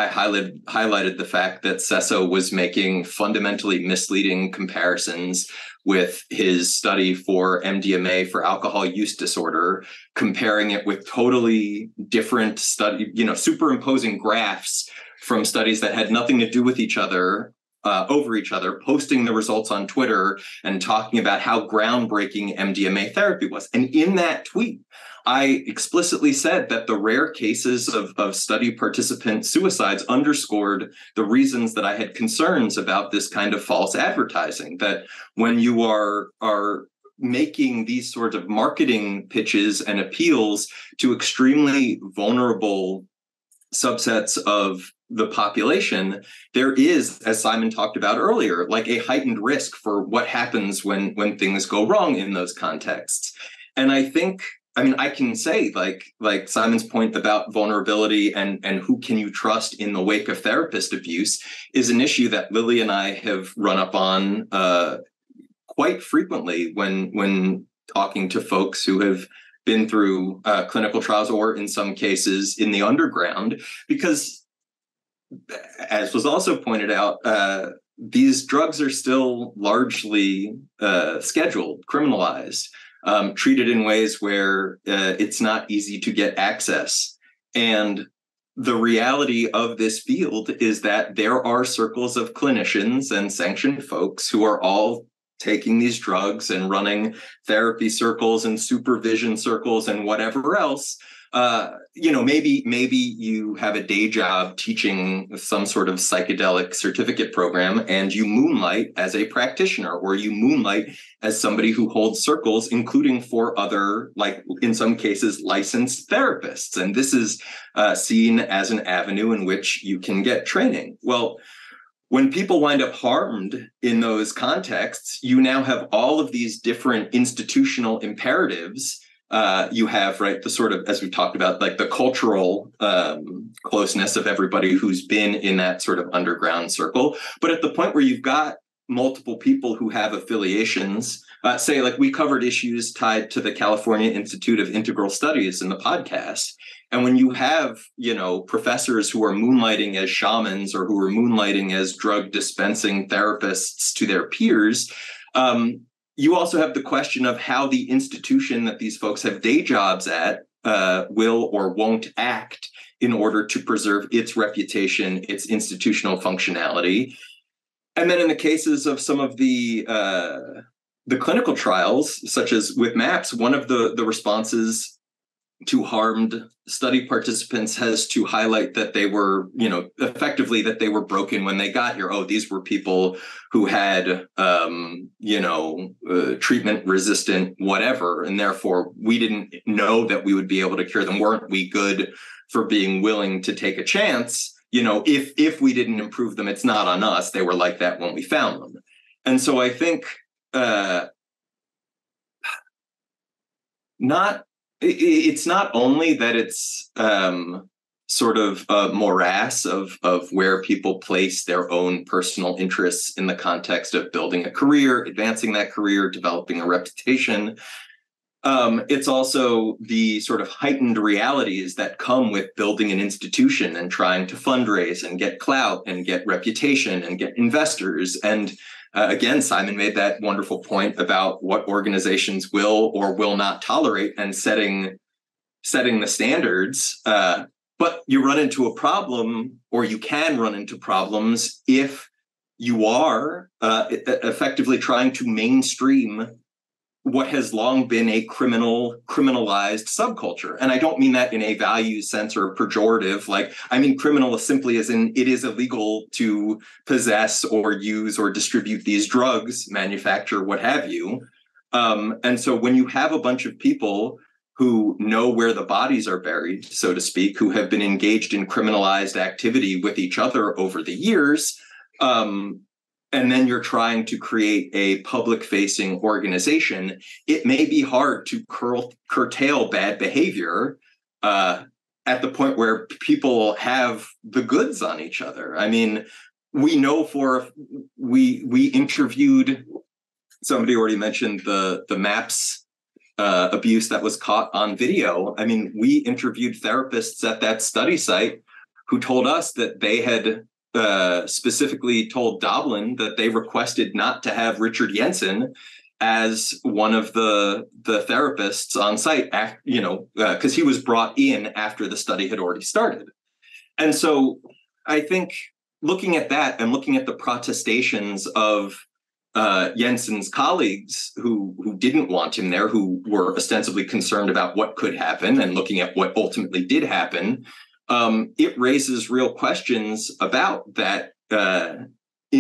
I highlighted, highlighted the fact that Sessa was making fundamentally misleading comparisons with his study for M D M A for alcohol use disorder, comparing it with totally different study, you know, superimposing graphs from studies that had nothing to do with each other, uh, over each other, posting the results on Twitter and talking about how groundbreaking M D M A therapy was. And in that tweet, I explicitly said that the rare cases of, of study participant suicides underscored the reasons that I had concerns about this kind of false advertising, that when you are, are making these sorts of marketing pitches and appeals to extremely vulnerable subsets of the population, there is, as Simon talked about earlier, like a heightened risk for what happens when, when things go wrong in those contexts. And I think... I mean, I can say like like Simon's point about vulnerability and, and who can you trust in the wake of therapist abuse is an issue that Lily and I have run up on uh, quite frequently when when talking to folks who have been through uh, clinical trials or in some cases in the underground, because as was also pointed out, uh, these drugs are still largely uh, scheduled, criminalized. Um, treated in ways where uh, it's not easy to get access. And the reality of this field is that there are circles of clinicians and sanctioned folks who are all taking these drugs and running therapy circles and supervision circles and whatever else Uh, you know, maybe maybe you have a day job teaching some sort of psychedelic certificate program, and you moonlight as a practitioner, or you moonlight as somebody who holds circles, including for other, like in some cases, licensed therapists. And this is uh, seen as an avenue in which you can get training. Well, when people wind up harmed in those contexts, you now have all of these different institutional imperatives. Uh, you have, right, the sort of, as we talked about, like the cultural um, closeness of everybody who's been in that sort of underground circle. But at the point where you've got multiple people who have affiliations, uh, say, like we covered issues tied to the California Institute of Integral Studies in the podcast. And when you have, you know, professors who are moonlighting as shamans or who are moonlighting as drug dispensing therapists to their peers, um, you also have the question of how the institution that these folks have day jobs at uh, will or won't act in order to preserve its reputation, its institutional functionality. And then in the cases of some of the uh, the clinical trials, such as with MAPS, one of the, the responses to harmed study participants has to highlight that they were, you know, effectively that they were broken when they got here. Oh, these were people who had, um, you know, uh, treatment resistant, whatever. And therefore, we didn't know that we would be able to cure them. Weren't we good for being willing to take a chance? You know, if if we didn't improve them, it's not on us. They were like that when we found them. And so I think uh, not It's not only that it's um, sort of a morass of, of where people place their own personal interests in the context of building a career, advancing that career, developing a reputation. Um, it's also the sort of heightened realities that come with building an institution and trying to fundraise and get clout and get reputation and get investors. And Uh, again, Simon made that wonderful point about what organizations will or will not tolerate and setting setting the standards. Uh, but you run into a problem, or you can run into problems, if you are uh, effectively trying to mainstream what has long been a criminal, criminalized subculture. And I don't mean that in a value sense or pejorative. Like, I mean criminal simply as in it is illegal to possess or use or distribute these drugs, manufacture, what have you. Um, and so when you have a bunch of people who know where the bodies are buried, so to speak, who have been engaged in criminalized activity with each other over the years, um, and then you're trying to create a public-facing organization, it may be hard to cur- curtail bad behavior uh, at the point where people have the goods on each other. I mean, we know for, we we interviewed, somebody already mentioned the, the MAPS uh, abuse that was caught on video. I mean, we interviewed therapists at that study site who told us that they had Uh, specifically told Doblin that they requested not to have Richard Yensen as one of the the therapists on site, after, you know, because uh, he was brought in after the study had already started. And so I think looking at that and looking at the protestations of uh, Jensen's colleagues who, who didn't want him there, who were ostensibly concerned about what could happen, and looking at what ultimately did happen, Um, it raises real questions about that uh,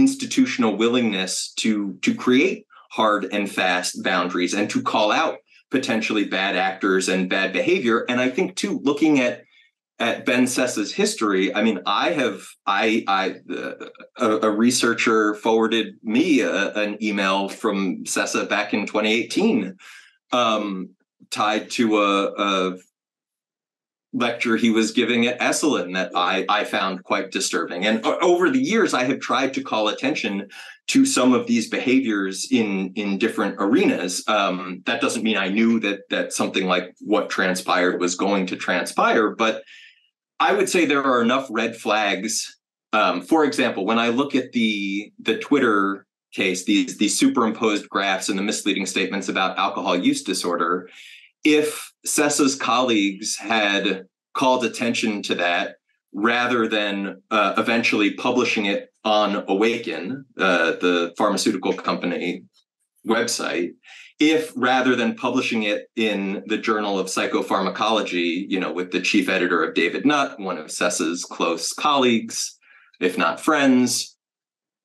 institutional willingness to, to create hard and fast boundaries and to call out potentially bad actors and bad behavior. And I think, too, looking at at Ben Sessa's history, I mean, I have I, I uh, a, a researcher forwarded me a, an email from Sessa back in twenty eighteen um, tied to a, a lecture he was giving at Esselen that I, I found quite disturbing. And over the years, I have tried to call attention to some of these behaviors in, in different arenas. Um, that doesn't mean I knew that that something like what transpired was going to transpire, but I would say there are enough red flags. Um, for example, when I look at the, the Twitter case, these, these superimposed graphs and the misleading statements about alcohol use disorder, if Sessa's colleagues had called attention to that rather than uh, eventually publishing it on Awaken, uh, the pharmaceutical company website, if rather than publishing it in the Journal of Psychopharmacology, you know, with the chief editor of David Nutt, one of Sessa's close colleagues, if not friends,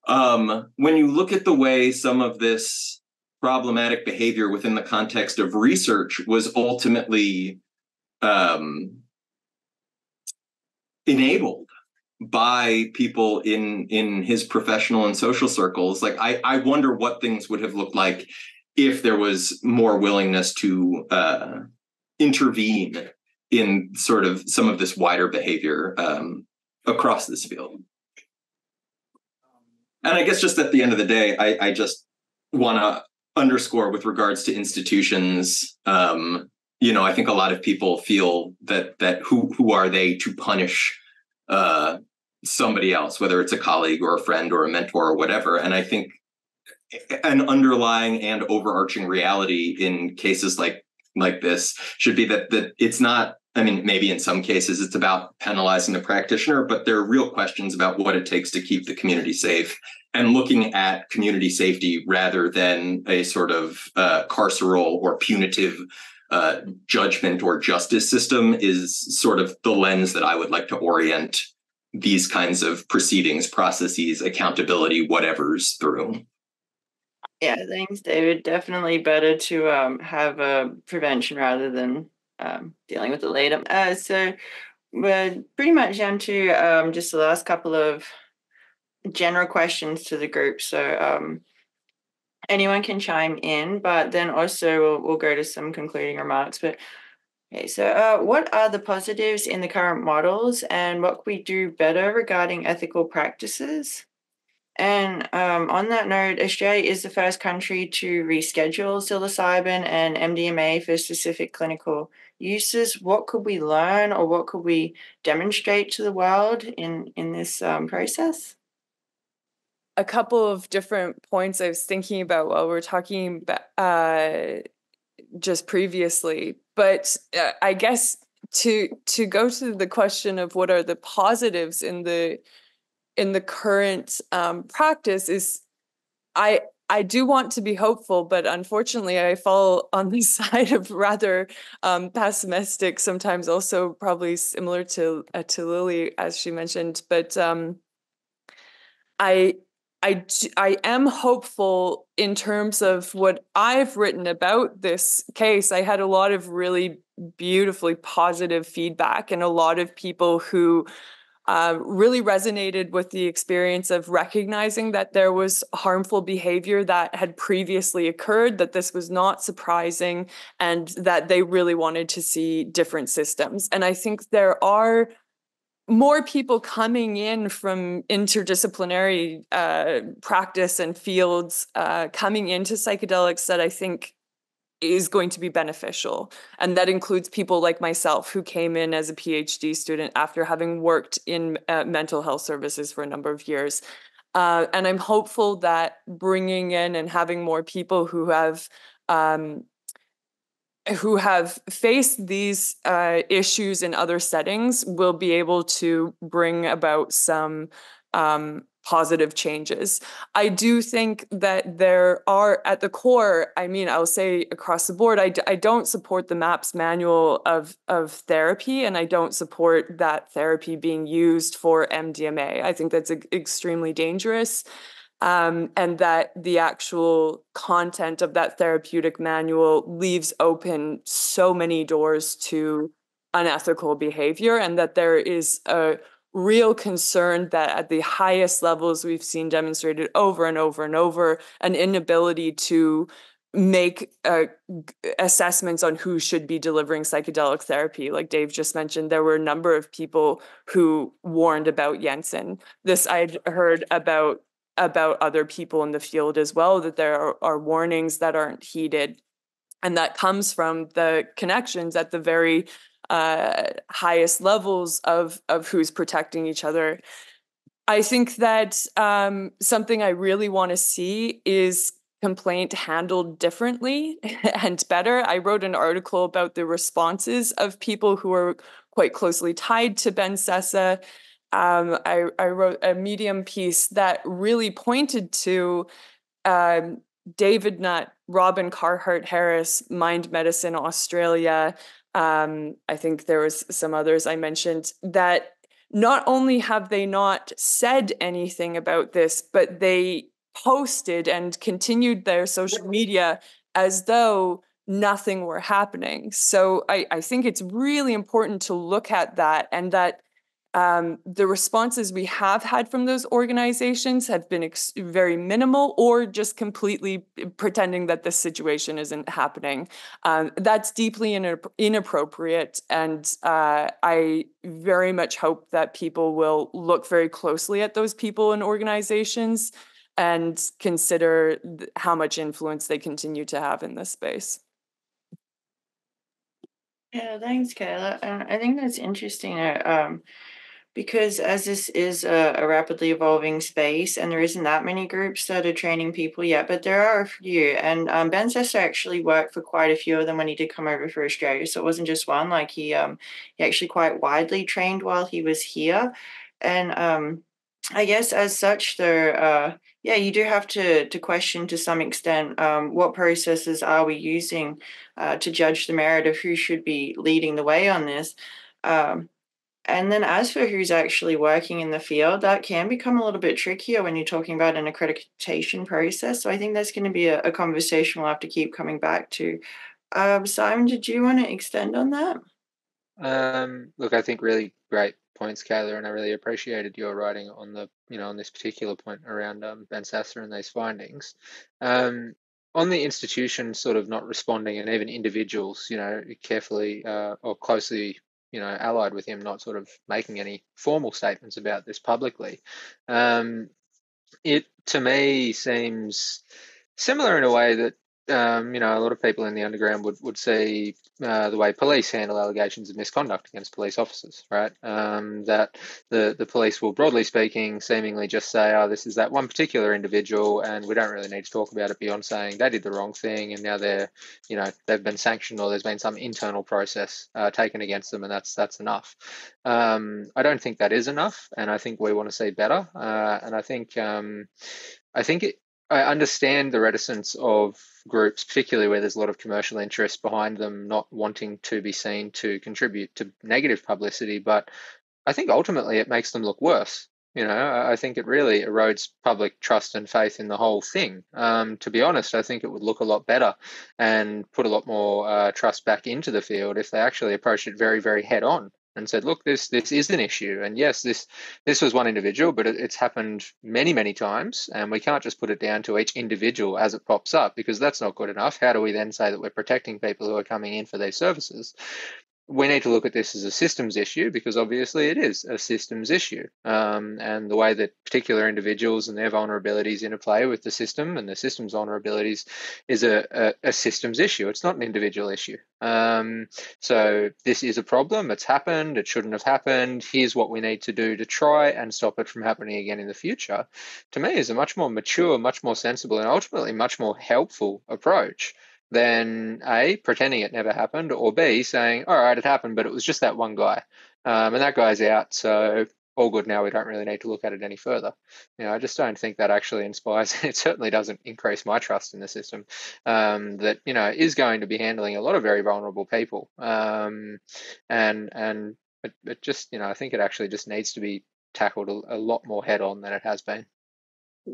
um, when you look at the way some of this problematic behavior within the context of research was ultimately um, enabled by people in in his professional and social circles, like I, I wonder what things would have looked like if there was more willingness to uh, intervene in sort of some of this wider behavior um, across this field. And I guess just at the end of the day, I, I just want to underscore with regards to institutions, um, you know, I think a lot of people feel that that who who are they to punish uh, somebody else, whether it's a colleague or a friend or a mentor or whatever. And I think an underlying and overarching reality in cases like like this should be that that it's not, I mean, maybe in some cases it's about penalizing the practitioner, but there are real questions about what it takes to keep the community safe and looking at community safety rather than a sort of uh, carceral or punitive Uh, judgment or justice system is sort of the lens that I would like to orient these kinds of proceedings, processes, accountability, whatever's through. Yeah, thanks, David. Definitely better to um, have a prevention rather than um, dealing with it later. Uh, so we're pretty much down to um, just the last couple of general questions to the group. So um, anyone can chime in, but then also we'll, we'll go to some concluding remarks. But okay, so uh, what are the positives in the current models and what we do better regarding ethical practices? And um, on that note, Australia is the first country to reschedule psilocybin and M D M A for specific clinical uses. What could we learn or what could we demonstrate to the world in, in this um, process? A couple of different points I was thinking about while we were talking uh, just previously, but uh, I guess to to go to the question of what are the positives in the in the current um, practice is, I I do want to be hopeful, but unfortunately I fall on the side of rather um, pessimistic sometimes. Also, probably similar to uh, to Lily as she mentioned, but um, I. I, I am hopeful in terms of what I've written about this case. I had a lot of really beautifully positive feedback and a lot of people who uh, really resonated with the experience of recognizing that there was harmful behavior that had previously occurred, that this was not surprising, and that they really wanted to see different systems. And I think there are more people coming in from interdisciplinary uh, practice and fields uh, coming into psychedelics that I think is going to be beneficial. And that includes people like myself who came in as a PhD student after having worked in uh, mental health services for a number of years. Uh, and I'm hopeful that bringing in and having more people who have um, who have faced these uh, issues in other settings will be able to bring about some um, positive changes. I do think that there are, at the core, I mean, I'll say across the board, I, d I don't support the MAPS manual of, of therapy, and I don't support that therapy being used for M D M A. I think that's extremely dangerous. Um, and that the actual content of that therapeutic manual leaves open so many doors to unethical behavior, and that there is a real concern that at the highest levels we've seen demonstrated over and over and over, an inability to make uh, assessments on who should be delivering psychedelic therapy. Like Dave just mentioned, there were a number of people who warned about Yensen. This I'd heard about about other people in the field as well, that there are, are warnings that aren't heeded. And that comes from the connections at the very uh, highest levels of, of who's protecting each other. I think that um, something I really want to see is complaint handled differently and better. I wrote an article about the responses of people who are quite closely tied to Ben Sessa. Um, I, I wrote a Medium piece that really pointed to um, David Nutt, Robin Carhart-Harris, Mind Medicine Australia, um, I think there was some others I mentioned, that not only have they not said anything about this, but they posted and continued their social media as though nothing were happening. So I, I think it's really important to look at that, and that um, the responses we have had from those organizations have been ex- very minimal, or just completely pretending that this situation isn't happening. Um, that's deeply in- inappropriate. And uh, I very much hope that people will look very closely at those people and organizations and consider th- how much influence they continue to have in this space. Yeah, thanks, Kayla. Uh, I think that's interesting uh, um, because as this is a, a rapidly evolving space, and there isn't that many groups that are training people yet, but there are a few. And um, Ben Sessa actually worked for quite a few of them when he did come over for Australia. So it wasn't just one. Like he, um, he actually quite widely trained while he was here. And um, I guess as such, there, uh, yeah, you do have to to question to some extent um, what processes are we using uh, to judge the merit of who should be leading the way on this. Um, and then as for who's actually working in the field, that can become a little bit trickier when you're talking about an accreditation process. So I think that's going to be a, a conversation we'll have to keep coming back to. Um, Simon, did you want to extend on that? Um, look, I think really great points, Kayla, and I really appreciated your writing on the, you know, on this particular point around um, Ben Sessa and those findings. Um, on the institution sort of not responding, and even individuals, you know, carefully uh, or closely, you know, allied with him, not sort of making any formal statements about this publicly. Um, it, to me, seems similar in a way that, Um, you know, a lot of people in the underground would, would see uh, the way police handle allegations of misconduct against police officers, right? Um, that the, the police will, broadly speaking, seemingly just say, oh, this is that one particular individual and we don't really need to talk about it beyond saying they did the wrong thing and now they're, you know, they've been sanctioned or there's been some internal process uh, taken against them, and that's that's enough. Um, I don't think that is enough, and I think we want to see better. Uh, and I think, um, I think it, I understand the reticence of groups, particularly where there's a lot of commercial interest behind them, not wanting to be seen to contribute to negative publicity, but I think ultimately it makes them look worse. You know, I think it really erodes public trust and faith in the whole thing. Um, to be honest, I think it would look a lot better and put a lot more uh, trust back into the field if they actually approached it very, very head on and said, look, this this is an issue. And yes, this this was one individual, but it, it's happened many, many times. And we can't just put it down to each individual as it pops up, because that's not good enough. How do we then say that we're protecting people who are coming in for these services? We need to look at this as a systems issue, because obviously it is a systems issue. Um, and the way that particular individuals and their vulnerabilities interplay with the system and the system's vulnerabilities is a, a, a systems issue. It's not an individual issue. Um, so this is a problem. It's happened. It shouldn't have happened. Here's what we need to do to try and stop it from happening again in the future. To me, is a much more mature, much more sensible, and ultimately much more helpful approach than A, pretending it never happened, or B, saying, all right, it happened, but it was just that one guy. Um, and that guy's out, so all good now. We don't really need to look at it any further. You know, I just don't think that actually inspires, it certainly doesn't increase my trust in the system um, that, you know, is going to be handling a lot of very vulnerable people. Um, and and it, it just, you know, I think it actually just needs to be tackled a, a lot more head on than it has been.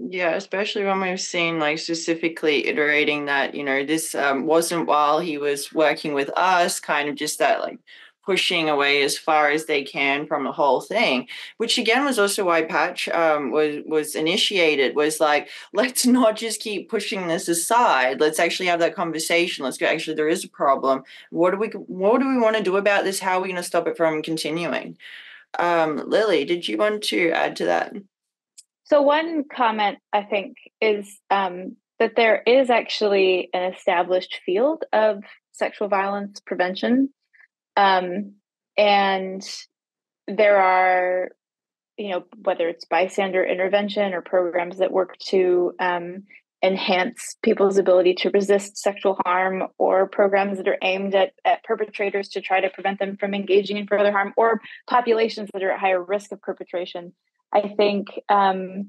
Yeah, especially when we've seen, like, specifically iterating that, you know, this um, wasn't while he was working with us, kind of just that, like, pushing away as far as they can from the whole thing, which again was also why Patch um, was, was initiated, was like, let's not just keep pushing this aside. Let's actually have that conversation. Let's go, actually, there is a problem. What do we, what do we want to do about this? How are we going to stop it from continuing? Um, Lily, did you want to add to that? So one comment, I think, is um, that there is actually an established field of sexual violence prevention. Um, and there are, you know, whether it's bystander intervention or programs that work to um, enhance people's ability to resist sexual harm, or programs that are aimed at, at perpetrators to try to prevent them from engaging in further harm, or populations that are at higher risk of perpetration. I think um,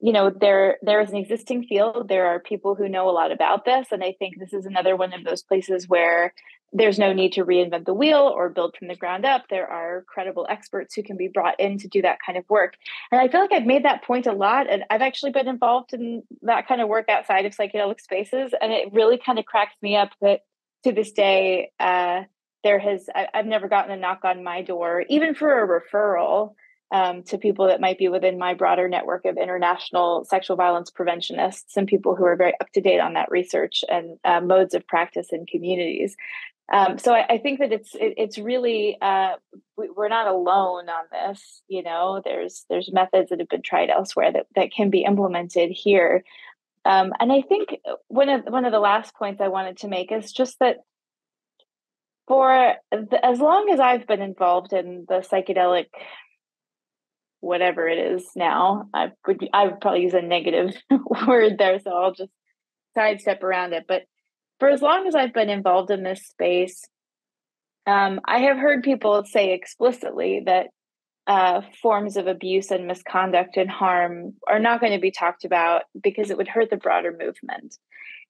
you know, there there is an existing field. There are people who know a lot about this, and I think this is another one of those places where there's no need to reinvent the wheel or build from the ground up. There are credible experts who can be brought in to do that kind of work. And I feel like I've made that point a lot. And I've actually been involved in that kind of work outside of psychedelic spaces. And it really kind of cracks me up that to this day, uh, there has, I, I've never gotten a knock on my door, even for a referral um, to people that might be within my broader network of international sexual violence preventionists and people who are very up to date on that research and uh, modes of practice in communities. Um, so I, I think that it's it, it's really uh, we, we're not alone on this. You know, there's there's methods that have been tried elsewhere that, that can be implemented here. Um, and I think one of one of the last points I wanted to make is just that for the, as long as I've been involved in the psychedelic, whatever it is now, I would I would probably use a negative word there, so I'll just sidestep around it, but. For as long as I've been involved in this space, um, I have heard people say explicitly that uh, forms of abuse and misconduct and harm are not going to be talked about because it would hurt the broader movement.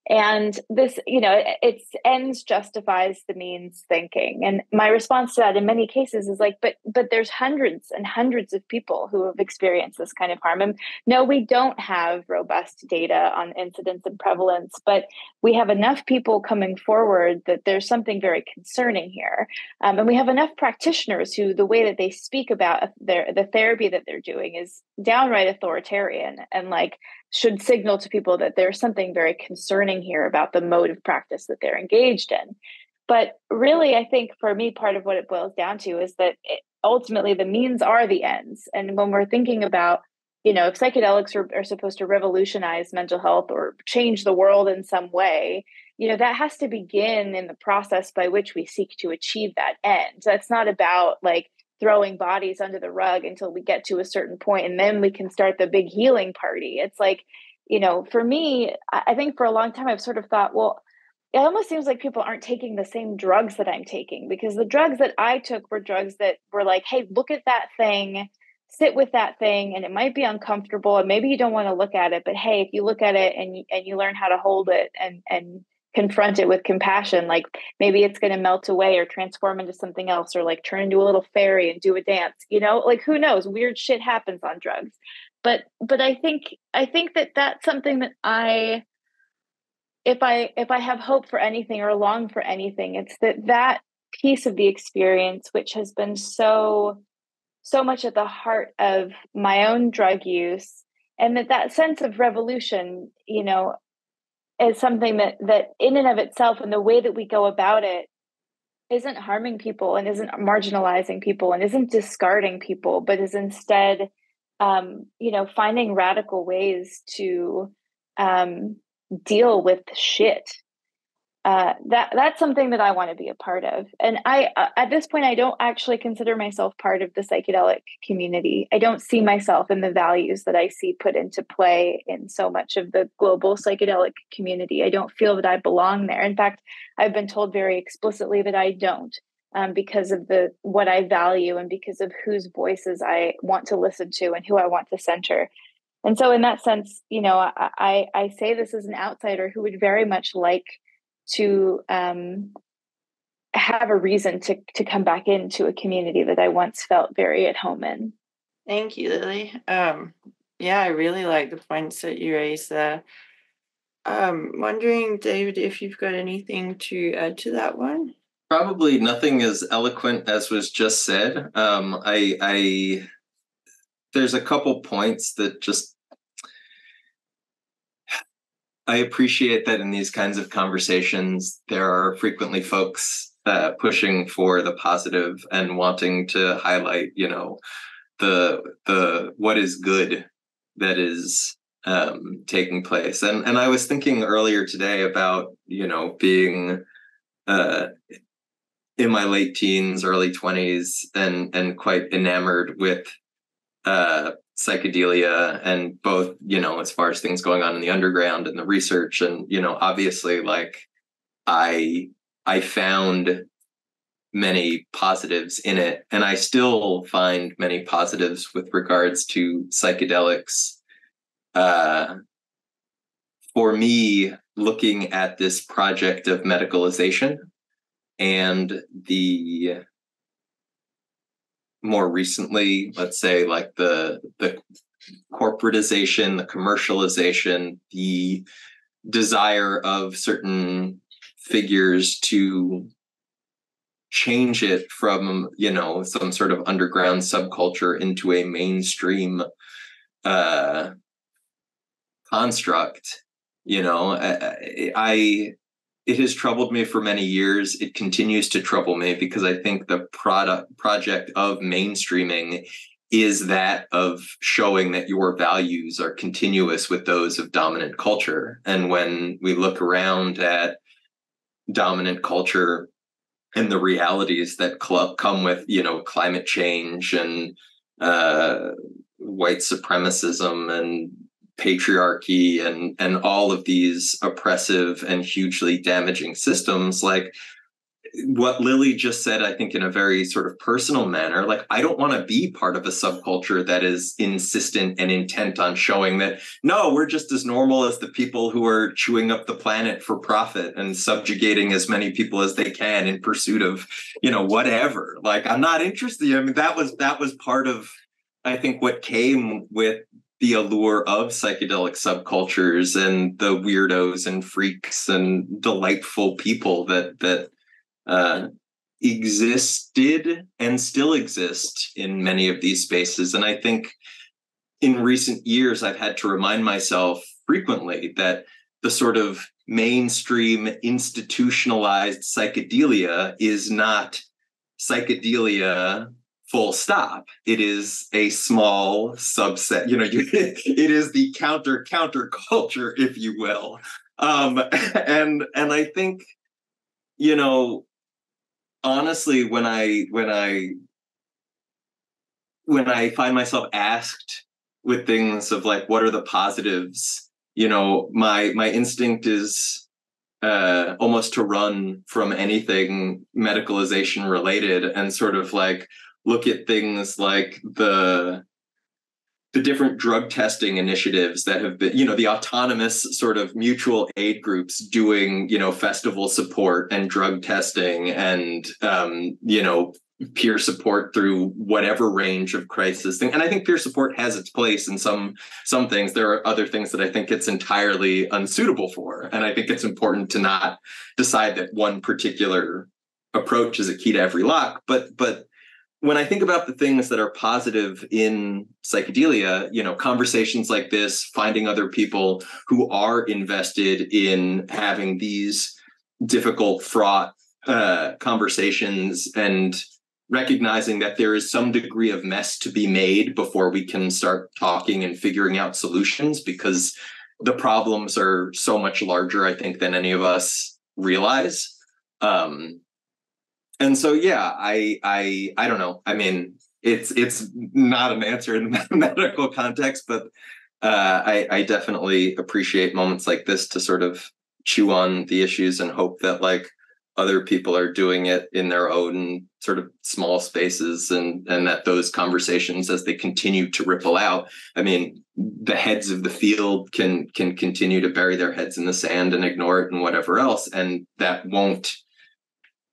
And this, you know, it's ends justifies the means thinking. And my response to that in many cases is like, but but there's hundreds and hundreds of people who have experienced this kind of harm. And no, we don't have robust data on incidence and prevalence, but we have enough people coming forward that there's something very concerning here. Um, and we have enough practitioners who the way that they speak about their the therapy that they're doing is downright authoritarian and like should signal to people that there's something very concerning here about the mode of practice that they're engaged in. But really, I think for me, part of what it boils down to is that it, ultimately the means are the ends. And when we're thinking about, you know, if psychedelics are, are supposed to revolutionize mental health or change the world in some way, you know, that has to begin in the process by which we seek to achieve that end. So it's not about like, throwing bodies under the rug until we get to a certain point and then we can start the big healing party. It's like, you know, for me, I think for a long time, I've sort of thought, well, it almost seems like people aren't taking the same drugs that I'm taking because the drugs that I took were drugs that were like, hey, look at that thing, sit with that thing. And it might be uncomfortable and maybe you don't want to look at it, but hey, if you look at it and, and you learn how to hold it and, and, confront it with compassion, like maybe it's going to melt away or transform into something else or like turn into a little fairy and do a dance, you know, like who knows, weird shit happens on drugs. But, but I think, I think that that's something that I, if I, if I have hope for anything or long for anything, it's that that piece of the experience, which has been so, so much at the heart of my own drug use and that that sense of revolution, you know, is something that that in and of itself and the way that we go about it isn't harming people and isn't marginalizing people and isn't discarding people, but is instead, um, you know, finding radical ways to um, deal with shit. Uh, that that's something that I want to be a part of. And I, uh, at this point, I don't actually consider myself part of the psychedelic community. I don't see myself in the values that I see put into play in so much of the global psychedelic community. I don't feel that I belong there. In fact, I've been told very explicitly that I don't um, because of the what I value and because of whose voices I want to listen to and who I want to center. And so in that sense, you know, I, I, I say this as an outsider who would very much like to um, have a reason to to come back into a community that I once felt very at home in. Thank you, Lily. Um, yeah, I really like the points that you raised there. Um, wondering, David, if you've got anything to add to that one? Probably nothing as eloquent as was just said. Um, I, I there's a couple points that just I appreciate that in these kinds of conversations, there are frequently folks uh, pushing for the positive and wanting to highlight, you know, the the what is good that is um, taking place. And and I was thinking earlier today about, you know, being uh, in my late teens, early twenties, and and quite enamored with Uh, psychedelia and both, you know, as far as things going on in the underground and the research. And, you know, obviously, like I, I found many positives in it, and I still find many positives with regards to psychedelics uh, for me, looking at this project of medicalization and the more recently, let's say, like the the corporatization, the commercialization, the desire of certain figures to change it from, you know, some sort of underground subculture into a mainstream uh, construct, you know, I, I it has troubled me for many years. It continues to trouble me because I think the product project of mainstreaming is that of showing that your values are continuous with those of dominant culture. And when we look around at dominant culture and the realities that come with, you know, climate change and uh, white supremacism and patriarchy and, and all of these oppressive and hugely damaging systems, like what Lily just said, I think in a very sort of personal manner, like, I don't want to be part of a subculture that is insistent and intent on showing that, no, we're just as normal as the people who are chewing up the planet for profit and subjugating as many people as they can in pursuit of, you know, whatever. Like, I'm not interested. I mean, that was, that was part of, I think, what came with the allure of psychedelic subcultures and the weirdos and freaks and delightful people that, that, Uh, existed and still exist in many of these spaces. And I think in recent years, I've had to remind myself frequently that the sort of mainstream institutionalized psychedelia is not psychedelia full stop. It is a small subset, you know, you, it is the counter counter culture, if you will. Um, and, and I think, you know, honestly, when I when I when I find myself asked with things of like, what are the positives? You know, my my instinct is uh, almost to run from anything medicalization related and sort of like look at things like the the different drug testing initiatives that have been, you know, the autonomous sort of mutual aid groups doing, you know, festival support and drug testing and, um, you know, peer support through whatever range of crisis thing. And I think peer support has its place in some, some things. There are other things that I think it's entirely unsuitable for. And I think it's important to not decide that one particular approach is a key to every lock, but, but, when I think about the things that are positive in psychedelia, you know, conversations like this, finding other people who are invested in having these difficult, fraught uh, conversations and recognizing that there is some degree of mess to be made before we can start talking and figuring out solutions, because the problems are so much larger, I think, than any of us realize. Um, And so, yeah, I, I, I don't know. I mean, it's, it's not an answer in the medical context, but uh, I, I definitely appreciate moments like this to sort of chew on the issues and hope that like other people are doing it in their own sort of small spaces, and, and that those conversations, as they continue to ripple out, I mean, the heads of the field can, can continue to bury their heads in the sand and ignore it and whatever else. And that won't,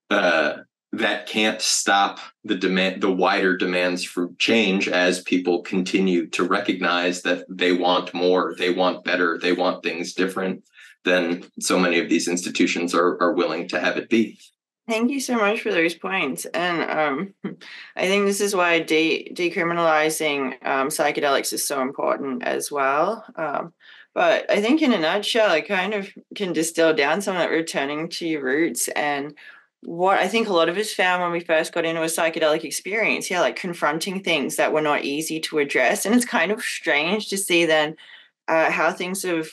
uh, that can't stop the demand, the wider demands for change as people continue to recognize that they want more, they want better, they want things different than so many of these institutions are, are willing to have it be. Thank you so much for those points. And um, I think this is why de decriminalizing um, psychedelics is so important as well. Um, but I think in a nutshell, I kind of can distill down some of that returning to your roots and what I think a lot of us found when we first got into a psychedelic experience, yeah, like confronting things that were not easy to address. And it's kind of strange to see then uh, how things have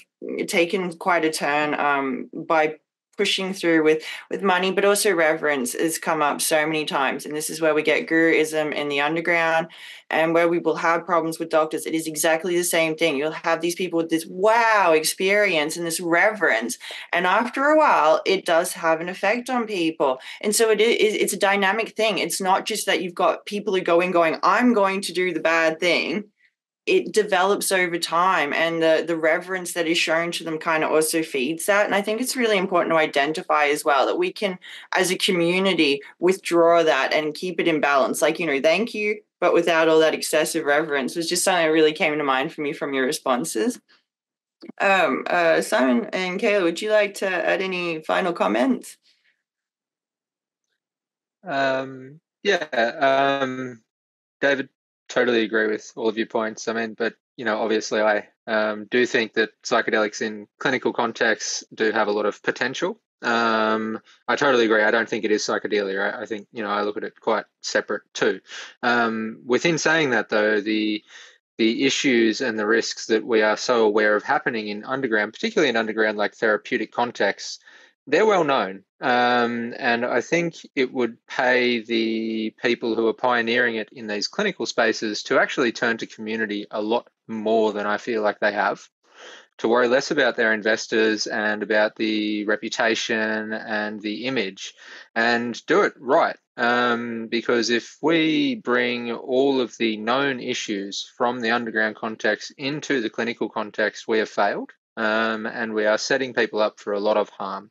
taken quite a turn um, by pushing through with, with money, but also reverence has come up so many times. And this is where we get guruism in the underground and where we will have problems with doctors. It is exactly the same thing. You'll have these people with this wow experience and this reverence. And after a while, it does have an effect on people. And so it is, it's a dynamic thing. It's not just that you've got people who go in going, I'm going to do the bad thing. it develops over time, and the, the reverence that is shown to them kind of also feeds that. And I think it's really important to identify as well that we can, as a community, withdraw that and keep it in balance. Like, you know, thank you, but without all that excessive reverence, was just something that really came to mind for me from your responses. Um, uh, Simon and Kayla, would you like to add any final comments? Um, yeah, um, David, totally agree with all of your points. I mean, but, you know, obviously I um, do think that psychedelics in clinical contexts do have a lot of potential. Um, I totally agree. I don't think it is psychedelia. I, I think, you know, I look at it quite separate too. Um, within saying that, though, the the issues and the risks that we are so aware of happening in underground, particularly in underground like therapeutic contexts, they're well known. Um, and I think it would pay the people who are pioneering it in these clinical spaces to actually turn to community a lot more than I feel like they have, to worry less about their investors and about the reputation and the image, and do it right. Um, because if we bring all of the known issues from the underground context into the clinical context, we have failed, um, and we are setting people up for a lot of harm.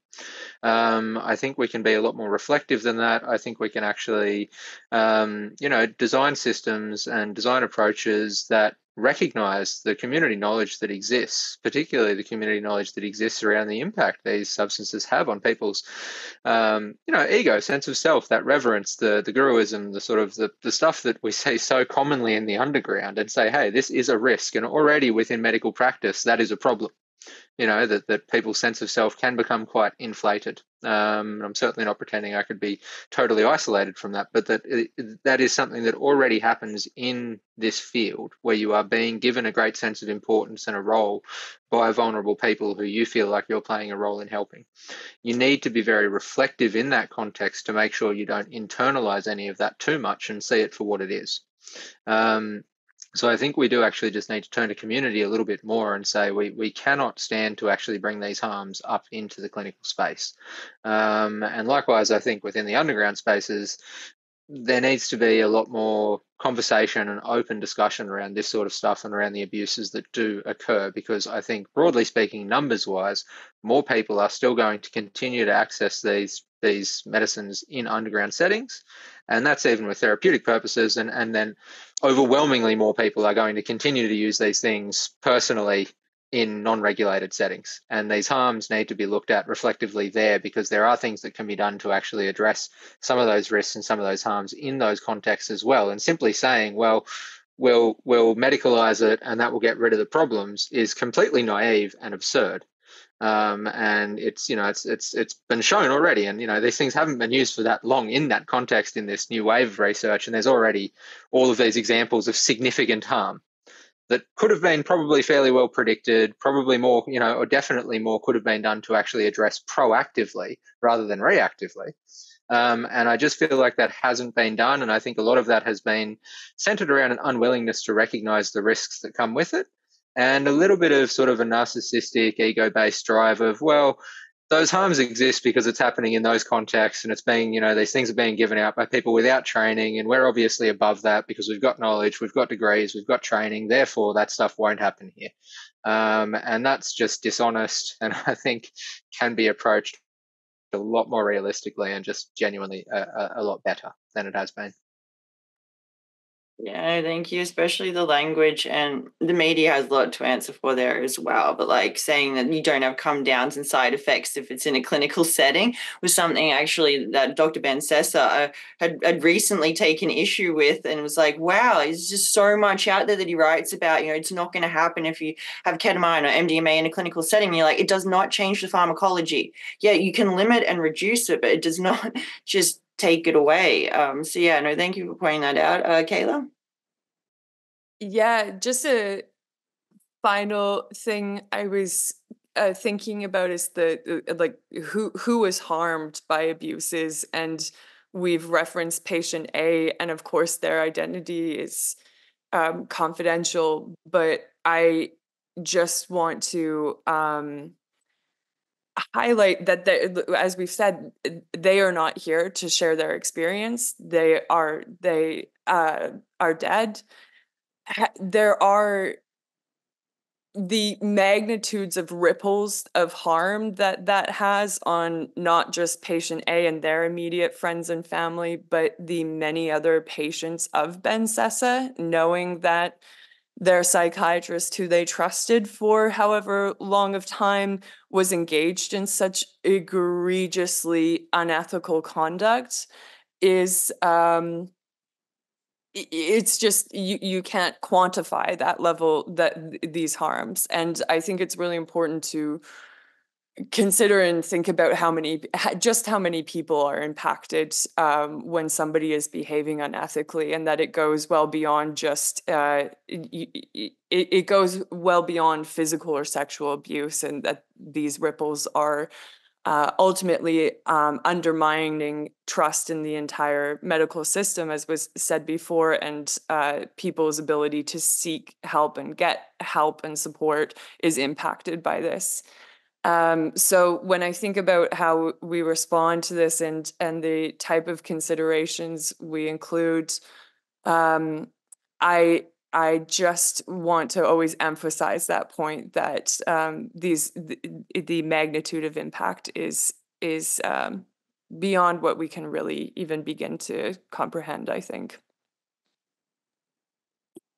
Um, I think we can be a lot more reflective than that. I think we can actually, um, you know, design systems and design approaches that recognize the community knowledge that exists, particularly the community knowledge that exists around the impact these substances have on people's, um, you know, ego, sense of self, that reverence, the the guruism, the sort of the, the stuff that we see so commonly in the underground, and say, hey, this is a risk. And already within medical practice, that is a problem. You know, that, that people's sense of self can become quite inflated. Um, I'm certainly not pretending I could be totally isolated from that, but that it, that is something that already happens in this field, where you are being given a great sense of importance and a role by vulnerable people who you feel like you're playing a role in helping. You need to be very reflective in that context to make sure you don't internalize any of that too much and see it for what it is. Um, So I think we do actually just need to turn to community a little bit more and say we, we cannot stand to actually bring these harms up into the clinical space. Um, and likewise, I think within the underground spaces, there needs to be a lot more conversation and open discussion around this sort of stuff and around the abuses that do occur, because I think, broadly speaking, numbers-wise, more people are still going to continue to access these these medicines in underground settings, and that's even with therapeutic purposes, and, and then overwhelmingly more people are going to continue to use these things personally in non-regulated settings. And these harms need to be looked at reflectively there, because there are things that can be done to actually address some of those risks and some of those harms in those contexts as well. And simply saying, well, we'll, we'll medicalize it and that will get rid of the problems, is completely naive and absurd. Um, and it's, you know, it's, it's, it's been shown already, and, you know, these things haven't been used for that long in that context in this new wave of research. And there's already all of these examples of significant harm that could have been probably fairly well predicted, probably more, you know, or definitely more could have been done to actually address proactively rather than reactively. Um, and I just feel like that hasn't been done. And I think a lot of that has been centered around an unwillingness to recognize the risks that come with it, and a little bit of sort of a narcissistic, ego-based drive of, well, those harms exist because it's happening in those contexts, and it's being, you know, these things are being given out by people without training, and we're obviously above that because we've got knowledge, we've got degrees, we've got training, therefore that stuff won't happen here. Um, and that's just dishonest, and I think can be approached a lot more realistically and just genuinely a, a, a lot better than it has been. Yeah, thank you. Especially the language, and the media has a lot to answer for there as well. But like saying that you don't have come downs and side effects if it's in a clinical setting was something actually that Doctor Ben Sessa had, had recently taken issue with, and was like, wow, there's just so much out there that he writes about, you know, it's not going to happen if you have ketamine or M D M A in a clinical setting. And you're like, it does not change the pharmacology. Yeah, you can limit and reduce it, but it does not just take it away. Um, so yeah, no, thank you for pointing that out. Uh, Kayla? Yeah, just a final thing I was uh, thinking about is the, uh, like, who, who is harmed by abuses, and we've referenced patient A, and of course their identity is um, confidential, but I just want to um, highlight that, as we've said, they are not here to share their experience. They are they uh, are dead, there are the magnitudes of ripples of harm that that has on not just patient A and their immediate friends and family, but the many other patients of Ben Sessa, knowing that their psychiatrist who they trusted for however long of time was engaged in such egregiously unethical conduct is, um, it's just, you, you can't quantify that level, that these harms. And I think it's really important to consider and think about how many, just how many people are impacted um, when somebody is behaving unethically, and that it goes well beyond just, uh, it, it goes well beyond physical or sexual abuse, and that these ripples are uh, ultimately um, undermining trust in the entire medical system, as was said before, and uh, people's ability to seek help and get help and support is impacted by this. Um, so when I think about how we respond to this and and the type of considerations we include, um, I I just want to always emphasize that point that um, these the, the magnitude of impact is is um, beyond what we can really even begin to comprehend, I think.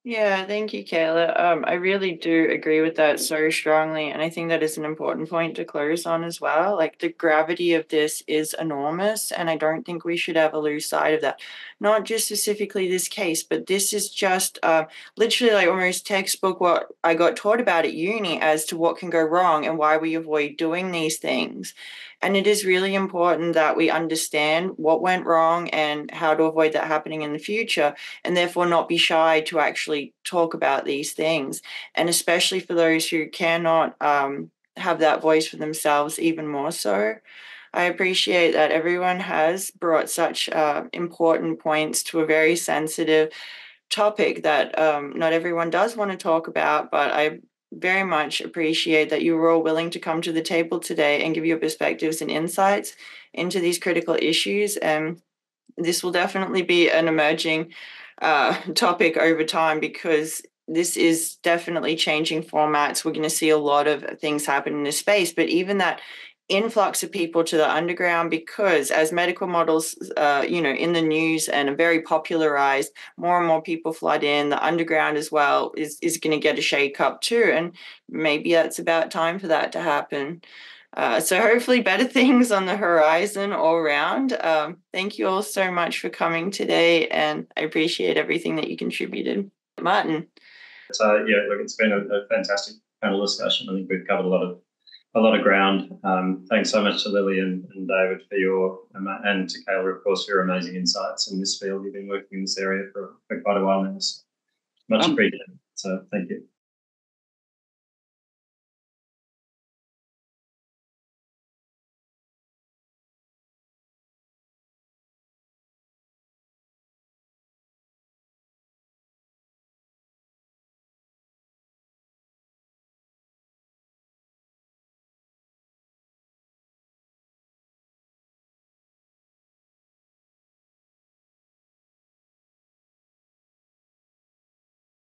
Yeah, thank you, Kayla. Um, I really do agree with that so strongly. And I think that is an important point to close on as well. Like, the gravity of this is enormous, and I don't think we should ever lose sight of that. Not just specifically this case, but this is just uh, literally like almost textbook what I got taught about at uni as to what can go wrong and why we avoid doing these things. And it is really important that we understand what went wrong and how to avoid that happening in the future, and therefore not be shy to actually talk about these things. And especially for those who cannot um, have that voice for themselves, even more so. I appreciate that everyone has brought such uh, important points to a very sensitive topic that um, not everyone does want to talk about, but I very much appreciate that you were all willing to come to the table today and give your perspectives and insights into these critical issues. And this will definitely be an emerging uh, topic over time, because this is definitely changing formats. We're going to see a lot of things happen in this space, but even that influx of people to the underground, because as medical models, uh, you know, in the news and are very popularized, more and more people flood in. The underground as well is, is going to get a shake up too. And maybe that's about time for that to happen. Uh, so hopefully better things on the horizon all around. Um, thank you all so much for coming today. And I appreciate everything that you contributed. Martin. Uh, yeah, look, it's been a, a fantastic panel discussion. I think we've covered a lot of A lot of ground. Um, thanks so much to Lily and, and David for your, and to Kayla, of course, for your amazing insights in this field. You've been working in this area for, for quite a while now. So much um, appreciated. So thank you.